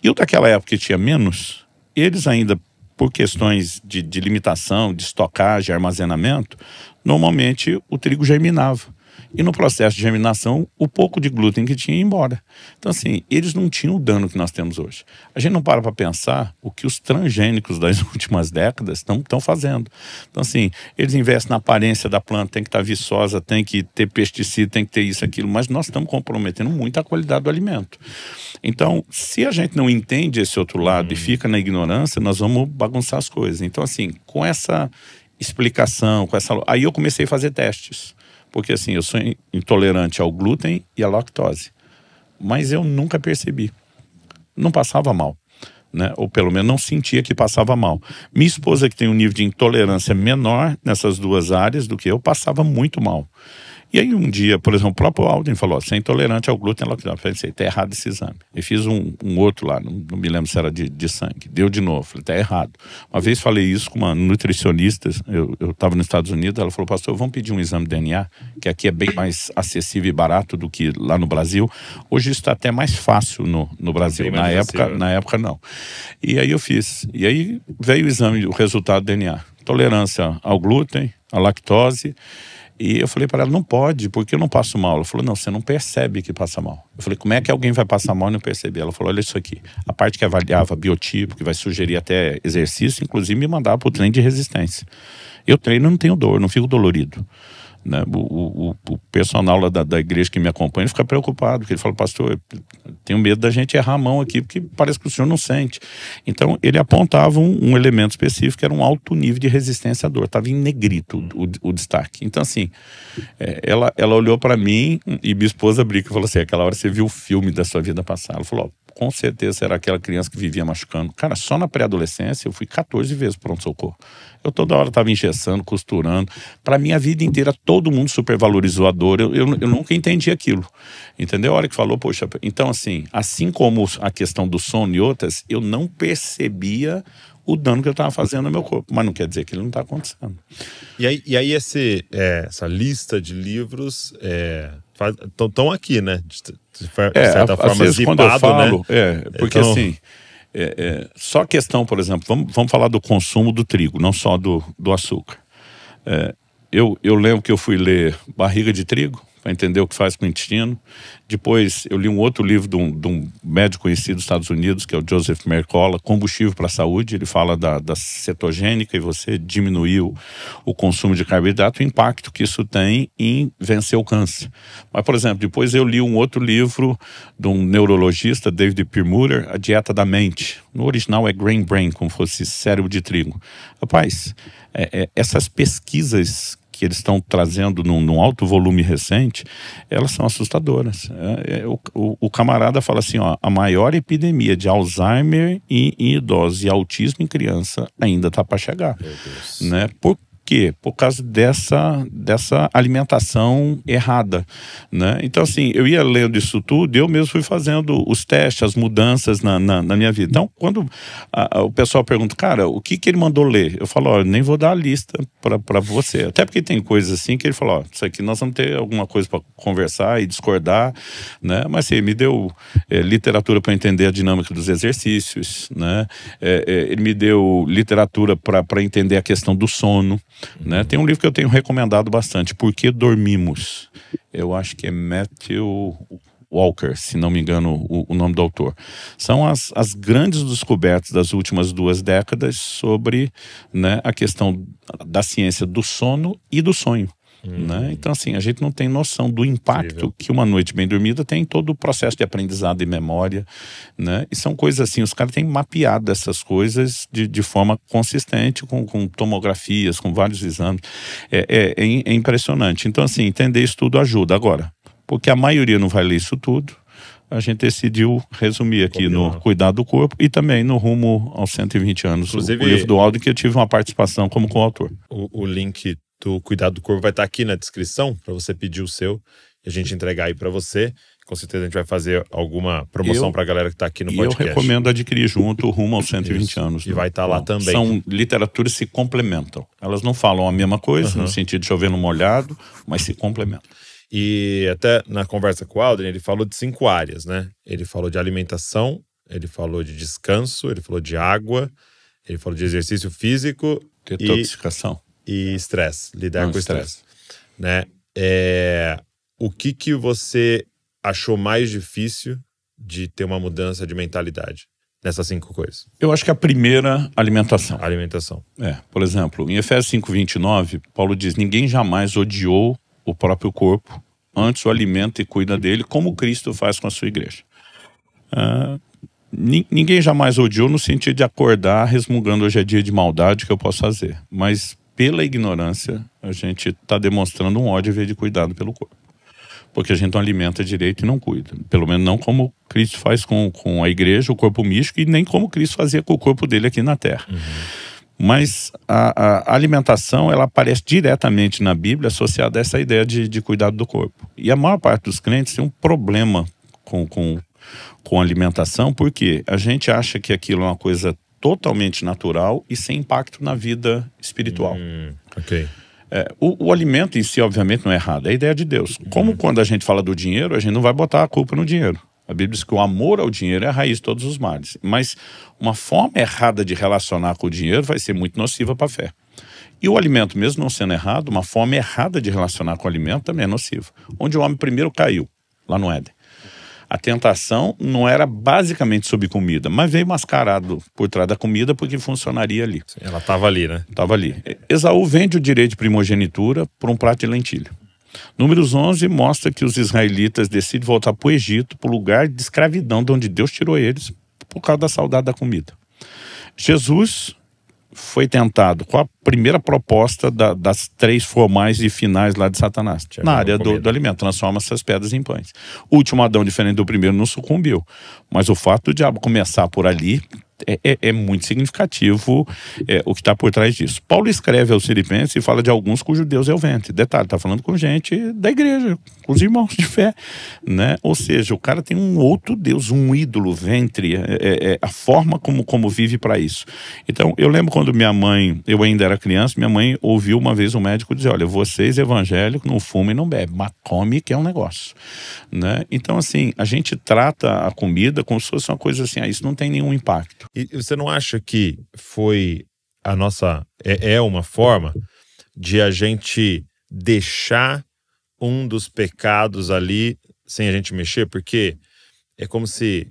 E o daquela época que tinha menos, eles ainda, por questões de limitação, de estocagem, armazenamento, normalmente o trigo germinava. E no processo de germinação, o pouco de glúten que tinha ia embora. Então assim, eles não tinham o dano que nós temos hoje. A gente não para para pensar o que os transgênicos das últimas décadas estão fazendo. Então assim, eles investem na aparência da planta, tem que estar viçosa, tem que ter pesticida, tem que ter isso, aquilo, mas nós estamos comprometendo muito a qualidade do alimento. Então, se a gente não entende esse outro lado e fica na ignorância, nós vamos bagunçar as coisas. Então assim, com essa explicação, aí eu comecei a fazer testes. Porque assim, eu sou intolerante ao glúten e à lactose. Mas eu nunca percebi. Não passava mal, né? Ou pelo menos não sentia que passava mal. Minha esposa, que tem um nível de intolerância menor nessas duas áreas do que eu, passava muito mal. E aí um dia, por exemplo, o próprio Aldrin falou, você é intolerante ao glúten, eu falei, tá errado esse exame. Eu fiz um outro lá, não me lembro se era de sangue, deu de novo, falei, tá errado. Uma vez falei isso com uma nutricionista, eu estava nos Estados Unidos, ela falou, pastor, vamos pedir um exame de DNA, que aqui é bem mais acessível e barato do que lá no Brasil. Hoje isso está até mais fácil no Brasil, na época não. E aí eu fiz, e aí veio o exame, o resultado do DNA, tolerância ao glúten, à lactose. E eu falei para ela, não pode, porque eu não passo mal. Ela falou, não, você não percebe que passa mal. Eu falei, como é que alguém vai passar mal e não perceber? Ela falou, olha isso aqui. A parte que avaliava biotipo, que vai sugerir até exercício, inclusive me mandava para o treino de resistência. Eu treino e não tenho dor, não fico dolorido. Né? O personal lá da igreja que me acompanha fica preocupado, porque ele fala, pastor, eu tenho medo da gente errar a mão aqui, porque parece que o senhor não sente. Então ele apontava um elemento específico, que era um alto nível de resistência à dor, estava em negrito o destaque. Então assim, ela olhou para mim e minha esposa briga e falou assim, aquela hora você viu o filme da sua vida passar. Ela falou, ó, com certeza era aquela criança que vivia machucando. Cara, só na pré-adolescência eu fui 14 vezes pronto-socorro. Eu toda hora estava engessando, costurando. Para mim, a vida inteira, todo mundo supervalorizou a dor. Eu nunca entendi aquilo. Entendeu? A hora que falou, poxa... Então, assim como a questão do sono e outras, eu não percebia o dano que eu estava fazendo no meu corpo. Mas não quer dizer que ele não está acontecendo. E aí essa lista de livros... Estão aqui, né? De certa forma, às vezes, zipado, quando eu falo, né? Porque então... só a questão, por exemplo, vamos falar do consumo do trigo, não só do açúcar. Eu lembro que eu fui ler Barriga de Trigo, para entender o que faz com o intestino. Depois eu li um outro livro de um médico conhecido dos Estados Unidos, que é o Joseph Mercola, Combustível para a Saúde. Ele fala da cetogênica e você diminuir o consumo de carboidrato, o impacto que isso tem em vencer o câncer. Mas, por exemplo, depois eu li um outro livro de um neurologista, David Perlmutter, A Dieta da Mente. No original é Grain Brain, como fosse cérebro de trigo. Rapaz, essas pesquisas que eles estão trazendo num alto volume recente, elas são assustadoras. O camarada fala assim, ó, a maior epidemia de Alzheimer em idosos e autismo em criança ainda está para chegar. Meu Deus. Né? Por quê? Por causa dessa alimentação errada. Né? Então, assim, eu ia lendo isso tudo, eu mesmo fui fazendo os testes, as mudanças na minha vida. Então, quando o pessoal pergunta, cara, o que ele mandou ler? Eu falo, ó, nem vou dar a lista para você. Até porque tem coisas assim que ele fala, ó, isso aqui nós vamos ter alguma coisa para conversar e discordar, né? Mas assim, ele me deu literatura para entender a dinâmica dos exercícios, né? Ele me deu literatura para entender a questão do sono, né? Tem um livro que eu tenho recomendado bastante, Por Que Dormimos? Eu acho que é Matthew Walker, se não me engano o nome do autor. São as grandes descobertas das últimas 2 décadas sobre, né, a questão da ciência do sono e do sonho. Né? Então assim, a gente não tem noção do impacto que uma noite bem dormida tem em todo o processo de aprendizado e memória, né? E são coisas assim, os caras têm mapeado essas coisas de forma consistente, com tomografias, com vários exames. É impressionante. Então assim, entender isso tudo ajuda. Agora, porque a maioria não vai ler isso tudo, a gente decidiu resumir aqui no Cuidado do Corpo e também no Rumo aos 120 Anos. Inclusive, o livro do Aldo, que eu tive uma participação como coautor. O link do Cuidado do Corpo vai estar aqui na descrição para você pedir o seu e a gente entregar aí para você. Com certeza a gente vai fazer alguma promoção para a galera que está aqui no podcast. Eu recomendo adquirir junto o Rumo aos 120 Anos. E vai estar lá também. São literaturas que se complementam. Elas não falam a mesma coisa, no sentido de chover no molhado, mas se complementam. E até na conversa com o Aldrin, ele falou de 5 áreas, né? Ele falou de alimentação, ele falou de descanso, ele falou de água, ele falou de exercício físico. Detoxificação. E estresse, lidar com estresse. Né? O que você achou mais difícil de ter uma mudança de mentalidade nessas 5 coisas? Eu acho que a primeira, alimentação. Alimentação. Por exemplo, em Efésios 5:29, Paulo diz, ninguém jamais odiou o próprio corpo, antes o alimenta e cuida dele, como Cristo faz com a sua igreja. Ninguém jamais odiou no sentido de acordar resmungando, hoje é dia de maldade, o que eu posso fazer? Mas pela ignorância, a gente está demonstrando um ódio em vez de cuidado pelo corpo. Porque a gente não alimenta direito e não cuida. Pelo menos não como Cristo faz com a igreja, o corpo místico, e nem como Cristo fazia com o corpo dele aqui na Terra. Mas a alimentação, ela aparece diretamente na Bíblia associada a essa ideia de cuidado do corpo. E a maior parte dos crentes tem um problema com alimentação, porque a gente acha que aquilo é uma coisa totalmente natural e sem impacto na vida espiritual. Ok. O alimento em si, obviamente, não é errado. É a ideia de Deus. Como quando a gente fala do dinheiro, a gente não vai botar a culpa no dinheiro. A Bíblia diz que o amor ao dinheiro é a raiz de todos os males. Mas uma forma errada de relacionar com o dinheiro vai ser muito nociva para a fé. E o alimento, mesmo não sendo errado, uma forma errada de relacionar com o alimento também é nociva. Onde o homem primeiro caiu, lá no Éden. A tentação não era basicamente sobre comida, mas veio mascarado por trás da comida porque funcionaria ali. Ela estava ali, né? Estava ali. Esaú vende o direito de primogenitura por um prato de lentilha. Números 11 mostra que os israelitas decidem voltar para o Egito, para o lugar de escravidão de onde Deus tirou eles, por causa da saudade da comida. Jesus foi tentado com a primeira proposta das três formais e finais lá de Satanás, na área do alimento. Transforma essas pedras em pães. O último Adão, diferente do primeiro, não sucumbiu. Mas o fato do diabo começar por ali é muito significativo, o que está por trás disso. Paulo escreve aos Filipenses e fala de alguns cujo Deus é o ventre. Detalhe, está falando com gente da igreja, com os irmãos de fé, né? Ou seja, o cara tem um outro Deus, um ídolo, ventre, a forma como vive para isso. Então, eu lembro quando minha mãe, eu ainda era criança, minha mãe ouviu uma vez um médico dizer: olha, vocês evangélicos não fumam e não bebem, mas come que é um negócio, né? Então, assim, a gente trata a comida como se fosse uma coisa assim, isso não tem nenhum impacto. E você não acha que foi a nossa... É uma forma de a gente deixar um dos pecados ali sem a gente mexer? Porque é como se...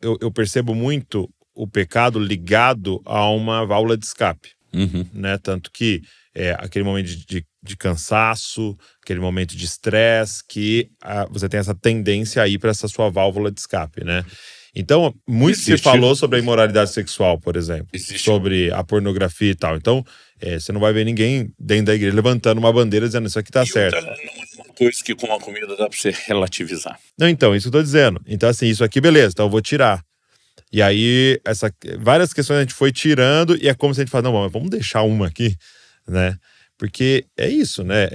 eu percebo muito o pecado ligado a uma válvula de escape. Né? Tanto que aquele momento de cansaço, aquele momento de estresse, que você tem essa tendência a ir para essa sua válvula de escape, né? Então, muito se falou sobre a imoralidade sexual, por exemplo. Sobre a pornografia e tal. Então, você não vai ver ninguém dentro da igreja levantando uma bandeira dizendo isso aqui tá certo. Não é uma coisa que com a comida dá pra você relativizar. Não, então, isso eu tô dizendo. Então, assim, isso aqui, beleza, então eu vou tirar. E aí, várias questões a gente foi tirando e é como se a gente fala, não, mas vamos deixar uma aqui, né? Porque é isso, né?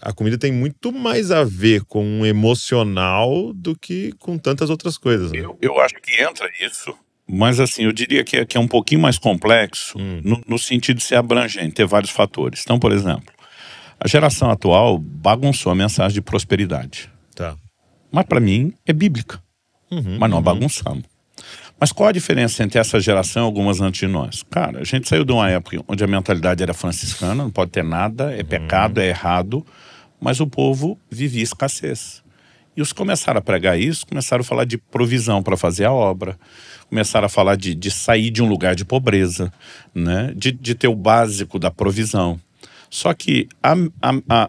A comida tem muito mais a ver com um emocional do que com tantas outras coisas. Né? Eu acho que entra isso, mas assim, eu diria que é um pouquinho mais complexo no sentido de ser abrangente, ter vários fatores. Então, por exemplo, a geração atual bagunçou a mensagem de prosperidade. Tá. Mas para mim é bíblica, mas não bagunçamos. Mas qual a diferença entre essa geração e algumas antes de nós? Cara, a gente saiu de uma época onde a mentalidade era franciscana, não pode ter nada, é pecado, é errado, mas o povo vivia escassez. E os que começaram a pregar isso, começaram a falar de provisão para fazer a obra, começaram a falar de sair de um lugar de pobreza, né? De ter o básico da provisão. Só que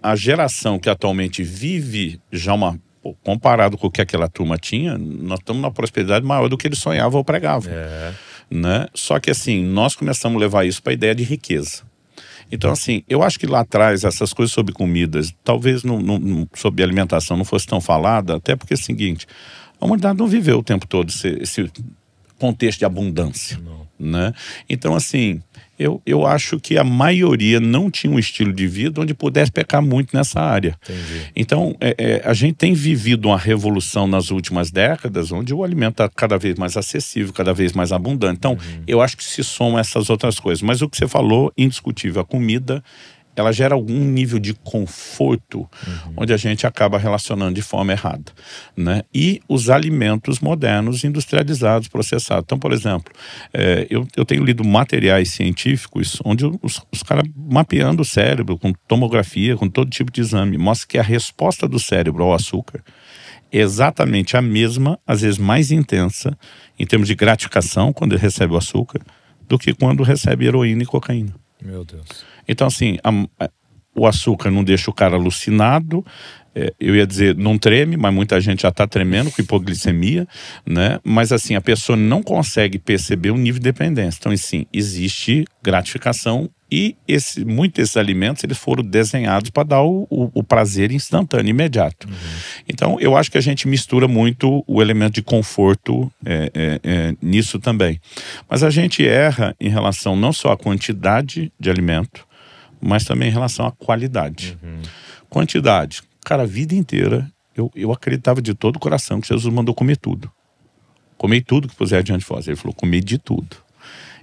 a geração que atualmente vive já uma... Comparado com o que aquela turma tinha, nós estamos numa prosperidade maior do que eles sonhavam ou pregavam. Né? Só que assim, nós começamos a levar isso para a ideia de riqueza. Então assim, eu acho que lá atrás essas coisas sobre comidas, talvez sobre alimentação não fosse tão falada, até porque é o seguinte, a humanidade não viveu o tempo todo esse contexto de abundância. Né? Então assim, eu acho que a maioria não tinha um estilo de vida onde pudesse pecar muito nessa área. Entendi. Então, a gente tem vivido uma revolução nas últimas décadas, onde o alimento está cada vez mais acessível, cada vez mais abundante. Então, eu acho que se somam essas outras coisas. Mas o que você falou, indiscutível, a comida, ela gera algum nível de conforto, onde a gente acaba relacionando de forma errada, né? E os alimentos modernos, industrializados, processados. Então, por exemplo, eu tenho lido materiais científicos onde os caras mapeando o cérebro com tomografia, com todo tipo de exame, mostra que a resposta do cérebro ao açúcar é exatamente a mesma, às vezes mais intensa, em termos de gratificação, quando ele recebe o açúcar, do que quando recebe heroína e cocaína. Meu Deus. Então assim, o açúcar não deixa o cara alucinado, eu ia dizer, não treme, mas muita gente já está tremendo com hipoglicemia, né? Mas assim, a pessoa não consegue perceber o nível de dependência. Então assim, existe gratificação E muitos desses alimentos, eles foram desenhados para dar o prazer instantâneo, imediato. Uhum. Então, eu acho que a gente mistura muito o elemento de conforto nisso também. Mas a gente erra em relação não só à quantidade de alimento, mas também em relação à qualidade. Uhum. Quantidade. Cara, a vida inteira, eu acreditava de todo o coração que Jesus mandou comer tudo. Comer tudo que puser adiante de vós. Ele falou, comer de tudo.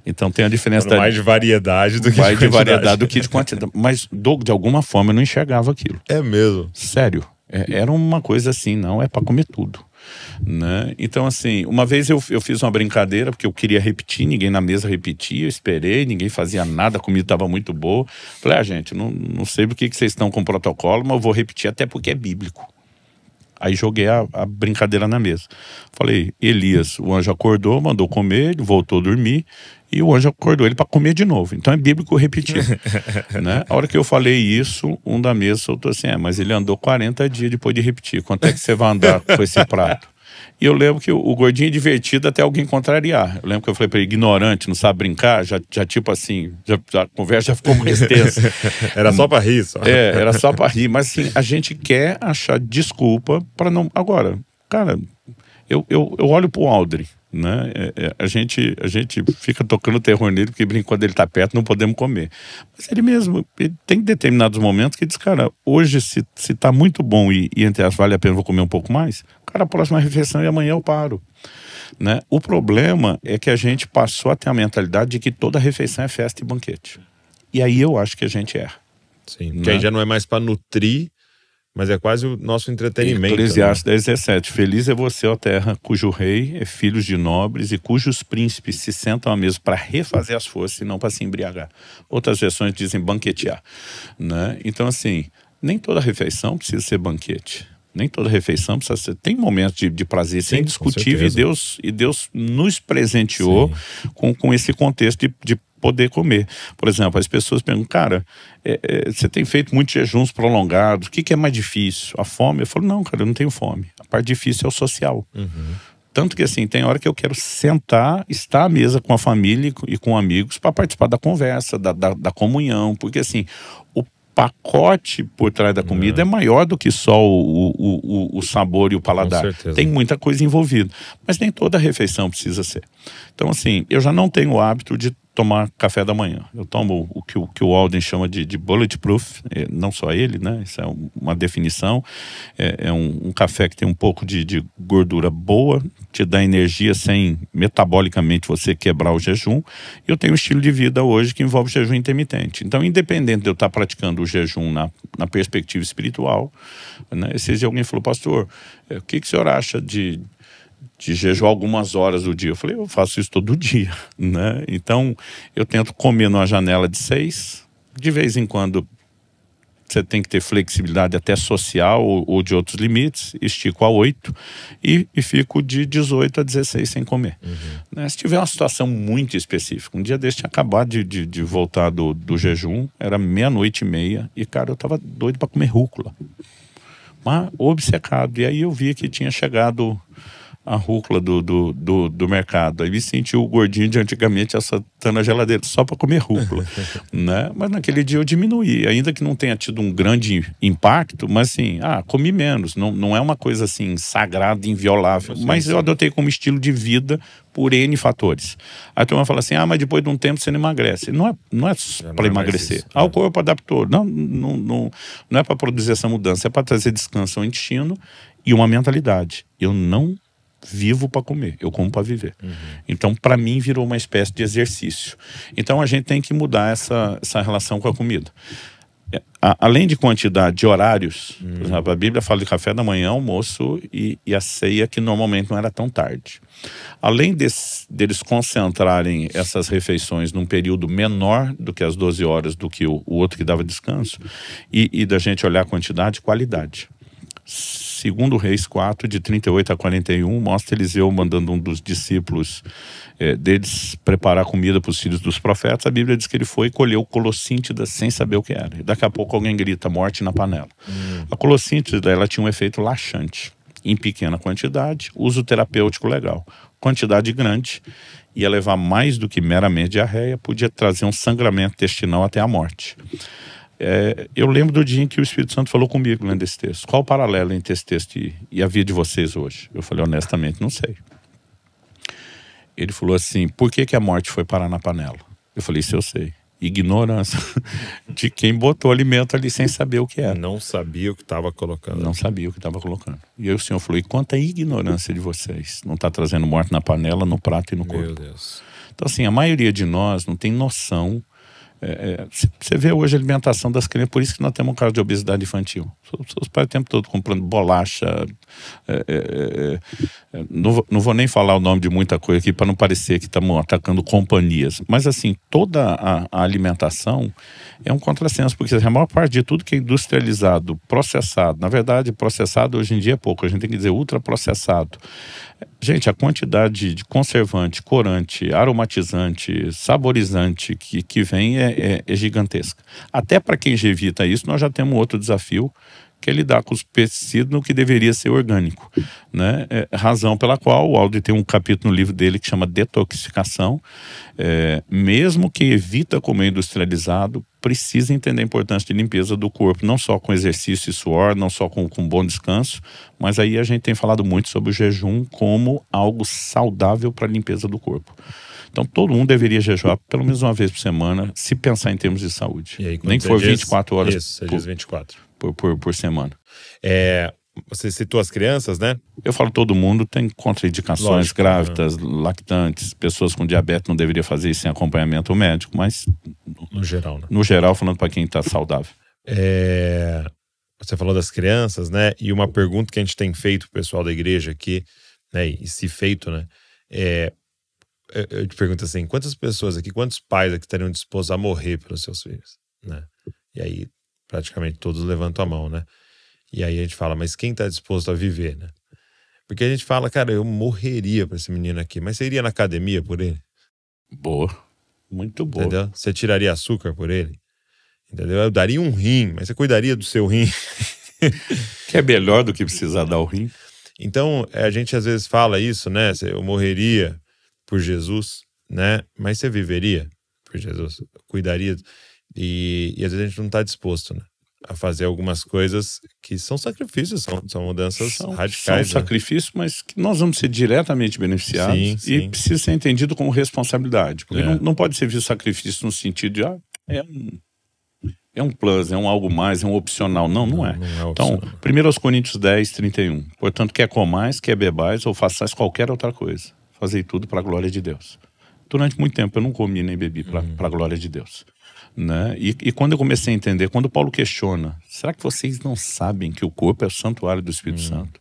Então tem a diferença... Mais de variedade do que de quantidade. Mais de variedade do que de quantidade. Mas, de alguma forma, eu não enxergava aquilo. É mesmo? Sério. Era uma coisa assim, não é para comer tudo. Né? Então, assim, uma vez eu fiz uma brincadeira, porque eu queria repetir, ninguém na mesa repetia, eu esperei, ninguém fazia nada, a comida estava muito boa. Falei, gente, não sei por que vocês estão com protocolo, mas eu vou repetir até porque é bíblico. Aí joguei a brincadeira na mesa. Falei, Elias, o anjo acordou, mandou comer, ele voltou a dormir, e o anjo acordou ele para comer de novo. Então é bíblico repetir. Né? A hora que eu falei isso, um da mesa soltou assim, mas ele andou 40 dias depois de repetir. Quanto é que você vai andar com esse prato? E eu lembro que o gordinho é divertido até alguém contrariar. Eu lembro que eu falei para ele, ignorante, não sabe brincar, a conversa já ficou mais tensa. Era só para rir, só. Era só para rir. Mas assim, a gente quer achar desculpa para não... Agora, cara, eu olho pro Aldrin. Né? A gente fica tocando terror nele porque brinca quando ele tá perto, não podemos comer. Mas ele mesmo, ele tem determinados momentos que diz, cara, hoje se tá muito bom e entre as vale a pena, vou comer um pouco mais, cara, a próxima refeição e amanhã eu paro. Né? O problema é que a gente passou a ter a mentalidade de que toda refeição é festa e banquete. E aí eu acho que a gente erra. Sim, porque aí já não é mais para nutrir, mas é quase o nosso entretenimento. Eclesiastes 10:17. Feliz é você, ó terra, cujo rei é filho de nobres e cujos príncipes se sentam à mesa para refazer as forças e não para se embriagar. Outras versões dizem banquetear. Né? Então, assim, nem toda refeição precisa ser banquete. Nem toda refeição precisa ser... Tem momentos de prazer, sim, indiscutível. E Deus nos presenteou com esse contexto de poder comer. Por exemplo, as pessoas perguntam, cara, você tem feito muitos jejuns prolongados, o que é mais difícil? A fome? Eu falo, não, cara, eu não tenho fome. A parte difícil é o social. Uhum. Tanto que assim, tem hora que eu quero sentar, estar à mesa com a família e com amigos para participar da conversa, da comunhão, porque assim, o pacote por trás da comida é maior do que só o sabor e o paladar. Tem muita coisa envolvida. Mas nem toda refeição precisa ser. Então assim, eu já não tenho o hábito de tomar café da manhã. Eu tomo o que o Aldrin chama de bulletproof, não só ele, né? Isso é uma definição. É um café que tem um pouco de gordura boa, te dá energia sem metabolicamente você quebrar o jejum. Eu tenho um estilo de vida hoje que envolve jejum intermitente. Então, independente de eu estar praticando o jejum na perspectiva espiritual, né? Se alguém falou, pastor, o que o senhor acha de jejuar algumas horas do dia? Eu falei, eu faço isso todo dia, né? Então, eu tento comer numa janela de 6. De vez em quando, você tem que ter flexibilidade até social ou de outros limites. Estico a 8 e fico de 18 a 16 sem comer. Uhum. Né? Se tiver uma situação muito específica, um dia desse tinha acabado de voltar do jejum, era 00:30 e, cara, eu tava doido para comer rúcula. Mas obcecado. E aí eu vi que tinha chegado a rúcula do mercado. Aí me senti o gordinho de antigamente assaltando a geladeira só para comer rúcula. Né? Mas naquele dia eu diminuí, ainda que não tenha tido um grande impacto, mas assim, comi menos. Não é uma coisa assim sagrada, inviolável. Mas eu adotei como estilo de vida por N fatores. A turma fala assim, mas depois de um tempo você não emagrece. Não é para emagrecer. Isso, o corpo adaptou. Não é para produzir essa mudança, é para trazer descanso ao intestino e uma mentalidade. Eu não vivo para comer, eu como para viver. Uhum. Então, para mim, virou uma espécie de exercício. Então, a gente tem que mudar essa relação com a comida. Além de quantidade de horários, por exemplo, a Bíblia fala de café da manhã, almoço e a ceia, que normalmente não era tão tarde. Além deles concentrarem essas refeições num período menor do que as 12 horas, do que o outro que dava descanso, e da gente olhar a quantidade e qualidade. Segundo Reis 4, de 38 a 41, mostra Eliseu mandando um dos discípulos deles preparar comida para os filhos dos profetas. A Bíblia diz que ele foi e colheu Colossíntida sem saber o que era. E daqui a pouco alguém grita, morte na panela. A Colossíntida, ela tinha um efeito laxante, em pequena quantidade, uso terapêutico legal. quantidade grande, ia levar mais do que meramente diarreia, podia trazer um sangramento intestinal até a morte. Eu lembro do dia em que o Espírito Santo falou comigo lendo esse texto. Qual o paralelo entre esse texto e a vida de vocês hoje? Eu falei, honestamente, não sei. Ele falou assim, por que que a morte foi parar na panela? Eu falei, isso eu sei. Ignorância de quem botou alimento ali sem saber o que era. Não sabia o que estava colocando. Não sabia o que estava colocando. E aí o Senhor falou, e quanta ignorância de vocês. Não está trazendo morte na panela, no prato e no corpo. Meu Deus. Então assim, a maioria de nós não tem noção. Você vê hoje a alimentação das crianças, por isso que nós temos um caso de obesidade infantil. Os pais o tempo todo comprando bolacha, não vou nem falar o nome de muita coisa aqui para não parecer que estamos atacando companhias, mas assim, toda a alimentação é um contrassenso, porque a maior parte de tudo que é industrializado, processado, na verdade processado hoje em dia é pouco, a gente tem que dizer ultraprocessado. Gente, a quantidade de conservante, corante, aromatizante, saborizante que vem é gigantesca. Até para quem já evita isso, nós já temos outro desafio, que é lidar com os pesticidas no que deveria ser orgânico, né? Razão pela qual o Aldrin tem um capítulo no livro dele que chama Detoxificação. Mesmo quem evita comer industrializado, precisa entender a importância de limpeza do corpo, não só com exercício e suor, não só com bom descanso, mas aí a gente tem falado muito sobre o jejum como algo saudável para a limpeza do corpo. Então todo mundo deveria jejuar pelo menos uma vez por semana, se pensar em termos de saúde. E aí, nem que for 24 horas. Isso, você diz 24. Por semana. Você citou as crianças, né? Eu falo todo mundo, tem contraindicações. Lógico, grávidas, não. Lactantes, pessoas com diabetes não deveriam fazer isso sem acompanhamento médico, mas... No geral, né? No geral, falando para quem está saudável. Você falou das crianças, né? E uma pergunta que a gente tem feito pro pessoal da igreja aqui, né? E se feito, né? Eu te pergunto assim, quantas pessoas aqui, quantos pais aqui estariam dispostos a morrer pelos seus filhos? Né? E aí, praticamente todos levantam a mão, né? E aí a gente fala, mas quem está disposto a viver, né? Porque a gente fala, cara, eu morreria para esse menino aqui, mas você iria na academia por ele? Boa, muito boa. Entendeu? Você tiraria açúcar por ele? Entendeu? Eu daria um rim, mas você cuidaria do seu rim? Que é melhor do que precisar dar o rim. Então, a gente às vezes fala isso, né? Eu morreria por Jesus, né? Mas você viveria por Jesus? Cuidaria? E às vezes a gente não está disposto, né? A fazer algumas coisas que são sacrifícios, são mudanças radicais. São sacrifícios, né? Mas que nós vamos ser diretamente beneficiados. Sim, sim. Precisa ser entendido como responsabilidade. Porque não pode ser visto sacrifício no sentido de é um plus, é um algo mais, é um opcional. Não é. Não é opcional. Então, 1 Coríntios 10, 31. Portanto, quer comais, quer bebais ou façais qualquer outra coisa, fazei tudo para a glória de Deus. Durante muito tempo eu não comi nem bebi para a glória de Deus. Né? E quando eu comecei a entender, quando Paulo questiona, será que vocês não sabem que o corpo é o santuário do Espírito Santo?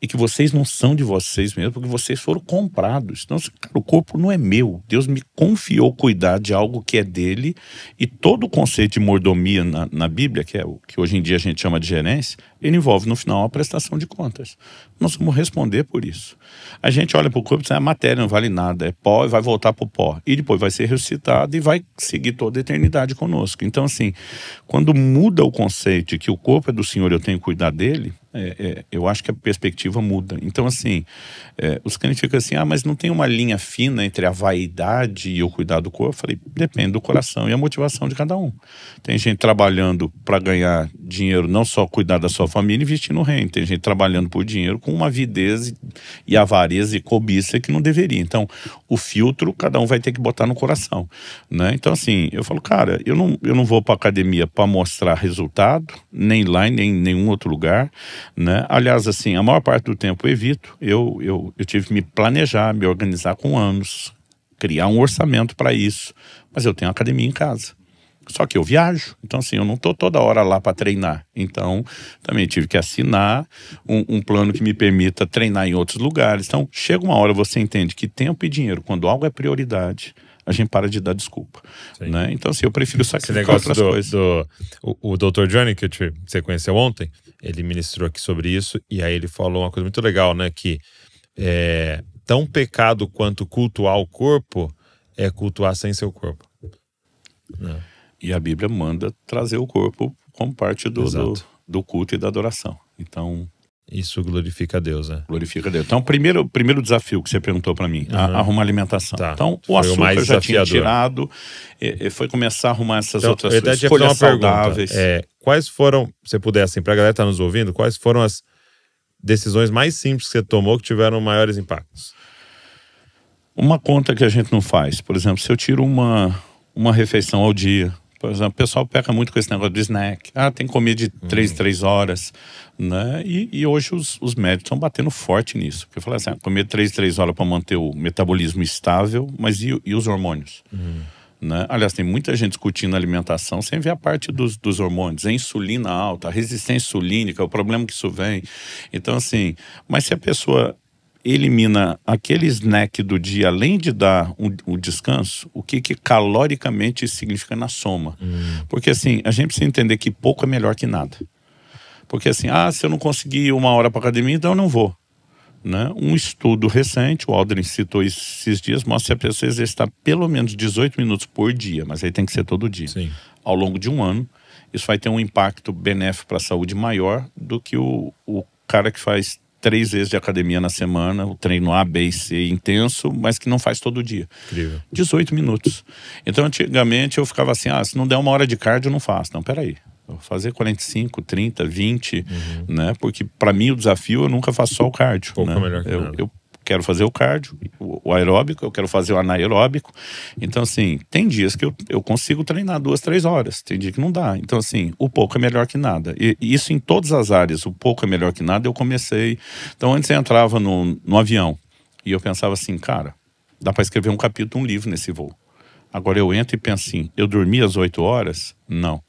E que vocês não são de vocês mesmos, porque vocês foram comprados. Então, cara, o corpo não é meu. Deus me confiou cuidar de algo que é dele. E todo o conceito de mordomia na Bíblia, que é o que hoje em dia a gente chama de gerência, ele envolve, no final, a prestação de contas. Nós vamos responder por isso. A gente olha para o corpo e diz, a matéria não vale nada, é pó e vai voltar para o pó. E depois vai ser ressuscitado e vai seguir toda a eternidade conosco. Então, assim, quando muda o conceito de que o corpo é do Senhor e eu tenho que cuidar dele, eu acho que a perspectiva muda. Então, assim, os crentes ficam assim, mas não tem uma linha fina entre a vaidade e o cuidar do corpo? Eu falei, depende do coração e a motivação de cada um. Tem gente trabalhando para ganhar dinheiro, não só cuidar da sua família, investir no reino. Tem gente trabalhando por dinheiro com uma avidez e avareza e cobiça que não deveria. Então, o filtro, cada um vai ter que botar no coração, né? Então, assim, eu falo, cara, eu não vou para academia para mostrar resultado, nem lá, nem em nenhum outro lugar, né? Aliás, assim, a maior parte do tempo eu evito. Eu tive que me planejar, me organizar com anos, criar um orçamento para isso, mas eu tenho academia em casa. Só que eu viajo, então assim, eu não tô toda hora lá para treinar. Então, também tive que assinar um plano que me permita treinar em outros lugares. Então, chega uma hora, você entende que tempo e dinheiro, quando algo é prioridade, a gente para de dar desculpa, né? Então, assim, eu prefiro sacrificar outras coisas. O Dr. Johnny, que você conheceu ontem, ele ministrou aqui sobre isso, e aí ele falou uma coisa muito legal, né? Que tão pecado quanto cultuar o corpo é cultuar sem seu corpo. E a Bíblia manda trazer o corpo como parte do culto e da adoração. Então, Isso glorifica a Deus, né? Glorifica a Deus. Então, primeiro desafio que você perguntou para mim, arrumar alimentação. Tá. Então, o açúcar eu já tinha tirado, foi começar a arrumar essas outras coisas, folhas saudáveis. Quais foram, se puder, assim, para a galera que tá nos ouvindo, quais foram as decisões mais simples que você tomou que tiveram maiores impactos? Uma conta que a gente não faz. Por exemplo, se eu tiro uma refeição ao dia. Por exemplo, o pessoal peca muito com esse negócio do snack. Ah, tem que comer de 3 horas, né? E hoje os médicos estão batendo forte nisso. Porque eu falo assim, comer 3 horas para manter o metabolismo estável, mas e os hormônios? Né? Aliás, tem muita gente discutindo alimentação sem ver a parte dos hormônios, a insulina alta, a resistência insulínica, o problema que isso vem. Então, assim, mas se a pessoa elimina aquele snack do dia, além de dar um descanso, o que caloricamente significa na soma. Porque assim, a gente precisa entender que pouco é melhor que nada. Porque assim, se eu não conseguir 1 hora para academia, então eu não vou. Né? Um estudo recente, o Aldrin citou isso esses dias, mostra que a pessoa exercitar pelo menos 18 minutos por dia, mas aí tem que ser todo dia. Sim. Ao longo de 1 ano, isso vai ter um impacto benéfico para a saúde maior do que o cara que faz 3 vezes de academia na semana, o treino A, B e C intenso, mas que não faz todo dia. Incrível. 18 minutos. Então, antigamente, eu ficava assim, se não der 1 hora de cardio, eu não faço. Não, peraí. Eu vou fazer 45, 30, 20, né? Porque, para mim, o desafio, eu nunca faço só o cardio. Pouco né? melhor que eu quero fazer o cardio, o aeróbico, eu quero fazer o anaeróbico. Então, assim, tem dias que eu consigo treinar 2, 3 horas. Tem dia que não dá. Então, assim, o pouco é melhor que nada. E isso em todas as áreas. O pouco é melhor que nada, eu comecei. Então, antes eu entrava no avião e eu pensava assim, cara, dá para escrever um capítulo, um livro nesse voo. Agora eu entro e penso assim, eu dormi às 8 horas? Não.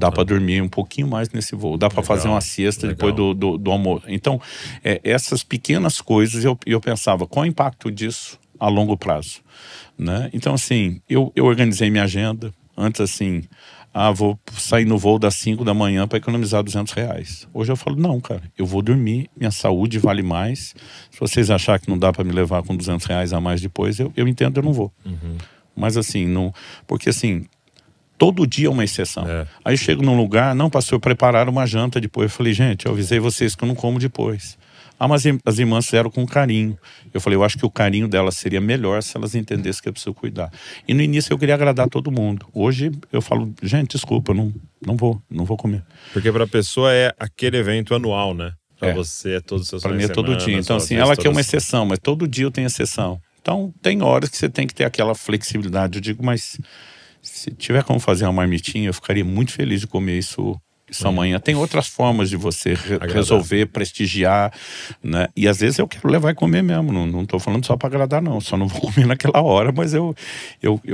Dá para dormir um pouquinho mais nesse voo. Dá para fazer uma siesta depois do almoço. Então, essas pequenas coisas, eu pensava, qual é o impacto disso a longo prazo? Né? Então, assim, eu organizei minha agenda. Antes, assim, vou sair no voo das 5 da manhã para economizar R$200. Hoje eu falo, não, cara, eu vou dormir, minha saúde vale mais. Se vocês acharem que não dá para me levar com R$200 a mais depois, eu entendo, eu não vou. Mas, assim, não, porque, assim, todo dia é uma exceção. Aí eu chego num lugar, não, pastor, prepararam uma janta depois. Eu falei, gente, eu avisei vocês que eu não como depois. Mas as irmãs fizeram com carinho. Eu falei, eu acho que o carinho delas seria melhor se elas entendessem que eu preciso cuidar. E no início eu queria agradar todo mundo. Hoje eu falo, gente, desculpa, eu não vou comer. Porque para a pessoa é aquele evento anual, né? Para você é todos os seus finais de semana. Para mim é todo dia. Então assim, ela quer uma exceção, mas todo dia eu tenho exceção. Então tem horas que você tem que ter aquela flexibilidade. Eu digo, mas se tiver como fazer uma marmitinha, eu ficaria muito feliz de comer isso amanhã. Tem outras formas de você resolver, prestigiar, né? E às vezes eu quero levar e comer mesmo. Não estou falando só para agradar, não. Só não vou comer naquela hora, mas eu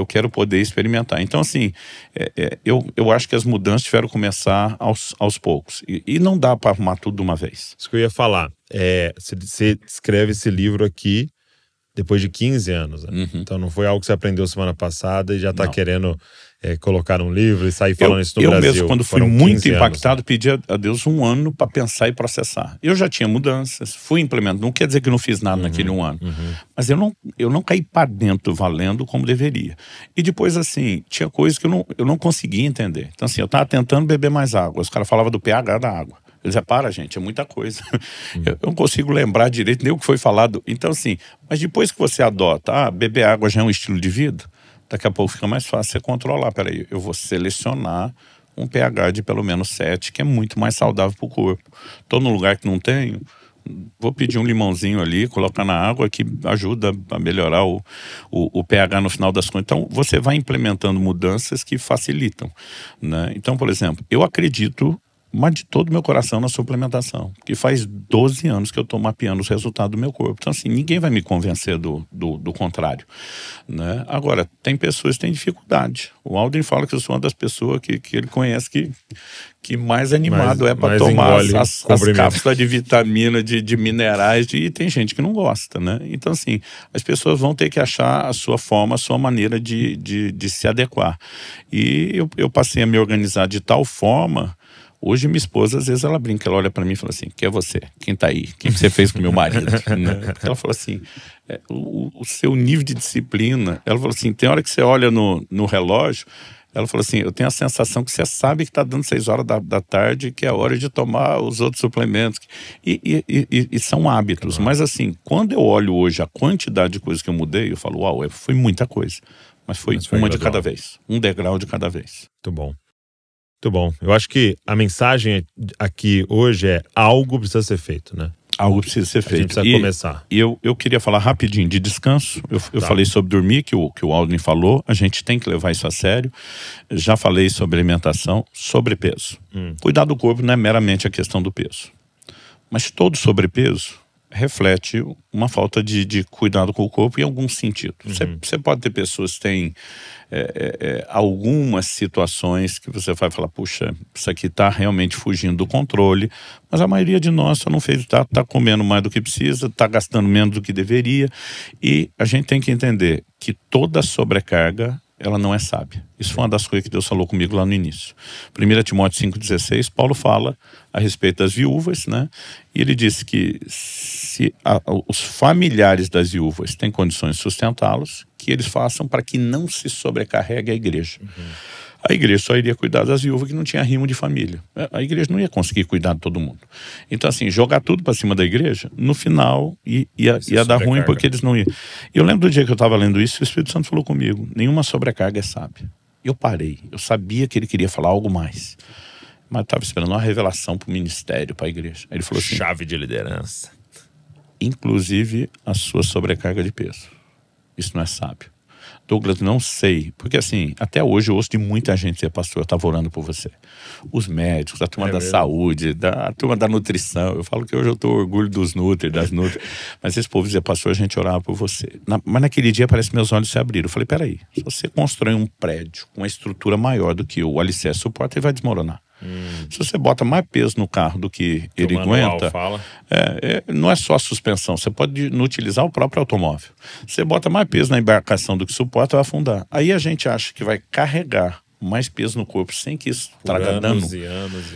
quero poder experimentar. Então, assim, eu acho que as mudanças tiveram que começar aos poucos. E não dá para arrumar tudo de uma vez. Isso que eu ia falar. Você escreve esse livro aqui depois de 15 anos, né? Então não foi algo que você aprendeu semana passada e já está querendo colocar um livro e sair falando isso no Brasil. Eu mesmo, quando fui muito impactado, né? Pedi a Deus 1 ano para pensar e processar. Eu já tinha mudanças, fui implementando. Não quer dizer que eu não fiz nada naquele 1 ano. Mas eu não caí para dentro valendo como deveria. E depois, assim, tinha coisas que eu não conseguia entender. Então, assim, eu estava tentando beber mais água. Os caras falavam do pH da água. Eu dizia, para, gente, é muita coisa. Eu não consigo lembrar direito nem o que foi falado. Então, assim, mas depois que você adota, beber água já é um estilo de vida, daqui a pouco fica mais fácil você controlar. Peraí, eu vou selecionar um pH de pelo menos 7, que é muito mais saudável para o corpo. Estou num lugar que não tenho, vou pedir um limãozinho ali, colocar na água, que ajuda a melhorar o pH no final das contas. Então, você vai implementando mudanças que facilitam, né? Então, por exemplo, eu acredito, mas de todo o meu coração, na suplementação. Porque faz 12 anos que eu estou mapeando os resultados do meu corpo. Então, assim, ninguém vai me convencer do contrário, né? Agora, tem pessoas que têm dificuldade. O Aldrin fala que eu sou uma das pessoas que ele conhece que mais animado é para tomar as cápsulas de vitamina, de minerais, e tem gente que não gosta, né? Então, assim, as pessoas vão ter que achar a sua forma, a sua maneira de se adequar. E eu passei a me organizar de tal forma. Hoje minha esposa, às vezes, ela brinca, ela olha para mim e fala assim, quem é você? Quem tá aí? Quem você fez com meu marido? Né? Ela fala assim, o seu nível de disciplina, ela fala assim, tem hora que você olha no relógio, Ela falou assim, eu tenho a sensação que você sabe que está dando 6 horas da tarde, que é a hora de tomar os outros suplementos. E são hábitos. Mas assim, quando eu olho hoje a quantidade de coisas que eu mudei, eu falo, uau, foi muita coisa. Mas foi uma gradual. De cada vez, um degrau de cada vez. Muito bom. Muito bom. Eu acho que a mensagem aqui hoje é algo precisa ser feito, né? Algo precisa ser feito. A gente precisa começar. E eu queria falar rapidinho de descanso. Eu falei sobre dormir, que o Aldrin falou. A gente tem que levar isso a sério. Já falei sobre alimentação, sobrepeso. Cuidar do corpo não é meramente a questão do peso. Mas todo sobrepeso reflete uma falta de cuidado com o corpo em algum sentido. Você pode ter pessoas que têm algumas situações que você vai falar, puxa, isso aqui está realmente fugindo do controle, mas a maioria de nós só não fez, está comendo mais do que precisa, está gastando menos do que deveria, e a gente tem que entender que toda sobrecarga ela não é sábia. Isso foi uma das coisas que Deus falou comigo lá no início. 1 Timóteo 5,16, Paulo fala a respeito das viúvas, né? E ele disse que se os familiares das viúvas têm condições de sustentá-los, que eles façam para que não se sobrecarregue a igreja. A igreja só iria cuidar das viúvas que não tinha rimo de família. A igreja não ia conseguir cuidar de todo mundo. Então, assim, jogar tudo para cima da igreja, no final ia dar ruim porque eles não iam. Eu lembro do dia que eu estava lendo isso, o Espírito Santo falou comigo, nenhuma sobrecarga é sábia. Eu parei, eu sabia que ele queria falar algo mais. Mas estava esperando uma revelação para o ministério, para a igreja. Aí ele falou assim... Chave de liderança. Inclusive a sua sobrecarga de peso. Isso não é sábio. Douglas, não sei, porque assim, até hoje eu ouço de muita gente dizer, pastor, eu estava orando por você. Os médicos, a turma da saúde, a turma da nutrição. Eu falo que hoje eu estou orgulho dos nutri, das nutri. Mas esse povo dizia, pastor, a gente orava por você. Mas naquele dia parece que meus olhos se abriram. Eu falei, peraí, se você constrói um prédio com uma estrutura maior do que o alicerce suporta, ele vai desmoronar. Se você bota mais peso no carro do que ele aguenta, não é só a suspensão, você pode não utilizar o próprio automóvel. Você bota mais peso na embarcação do que suporta, vai afundar. Aí a gente acha que vai carregar mais peso no corpo sem que isso traga dano. Anos e anos.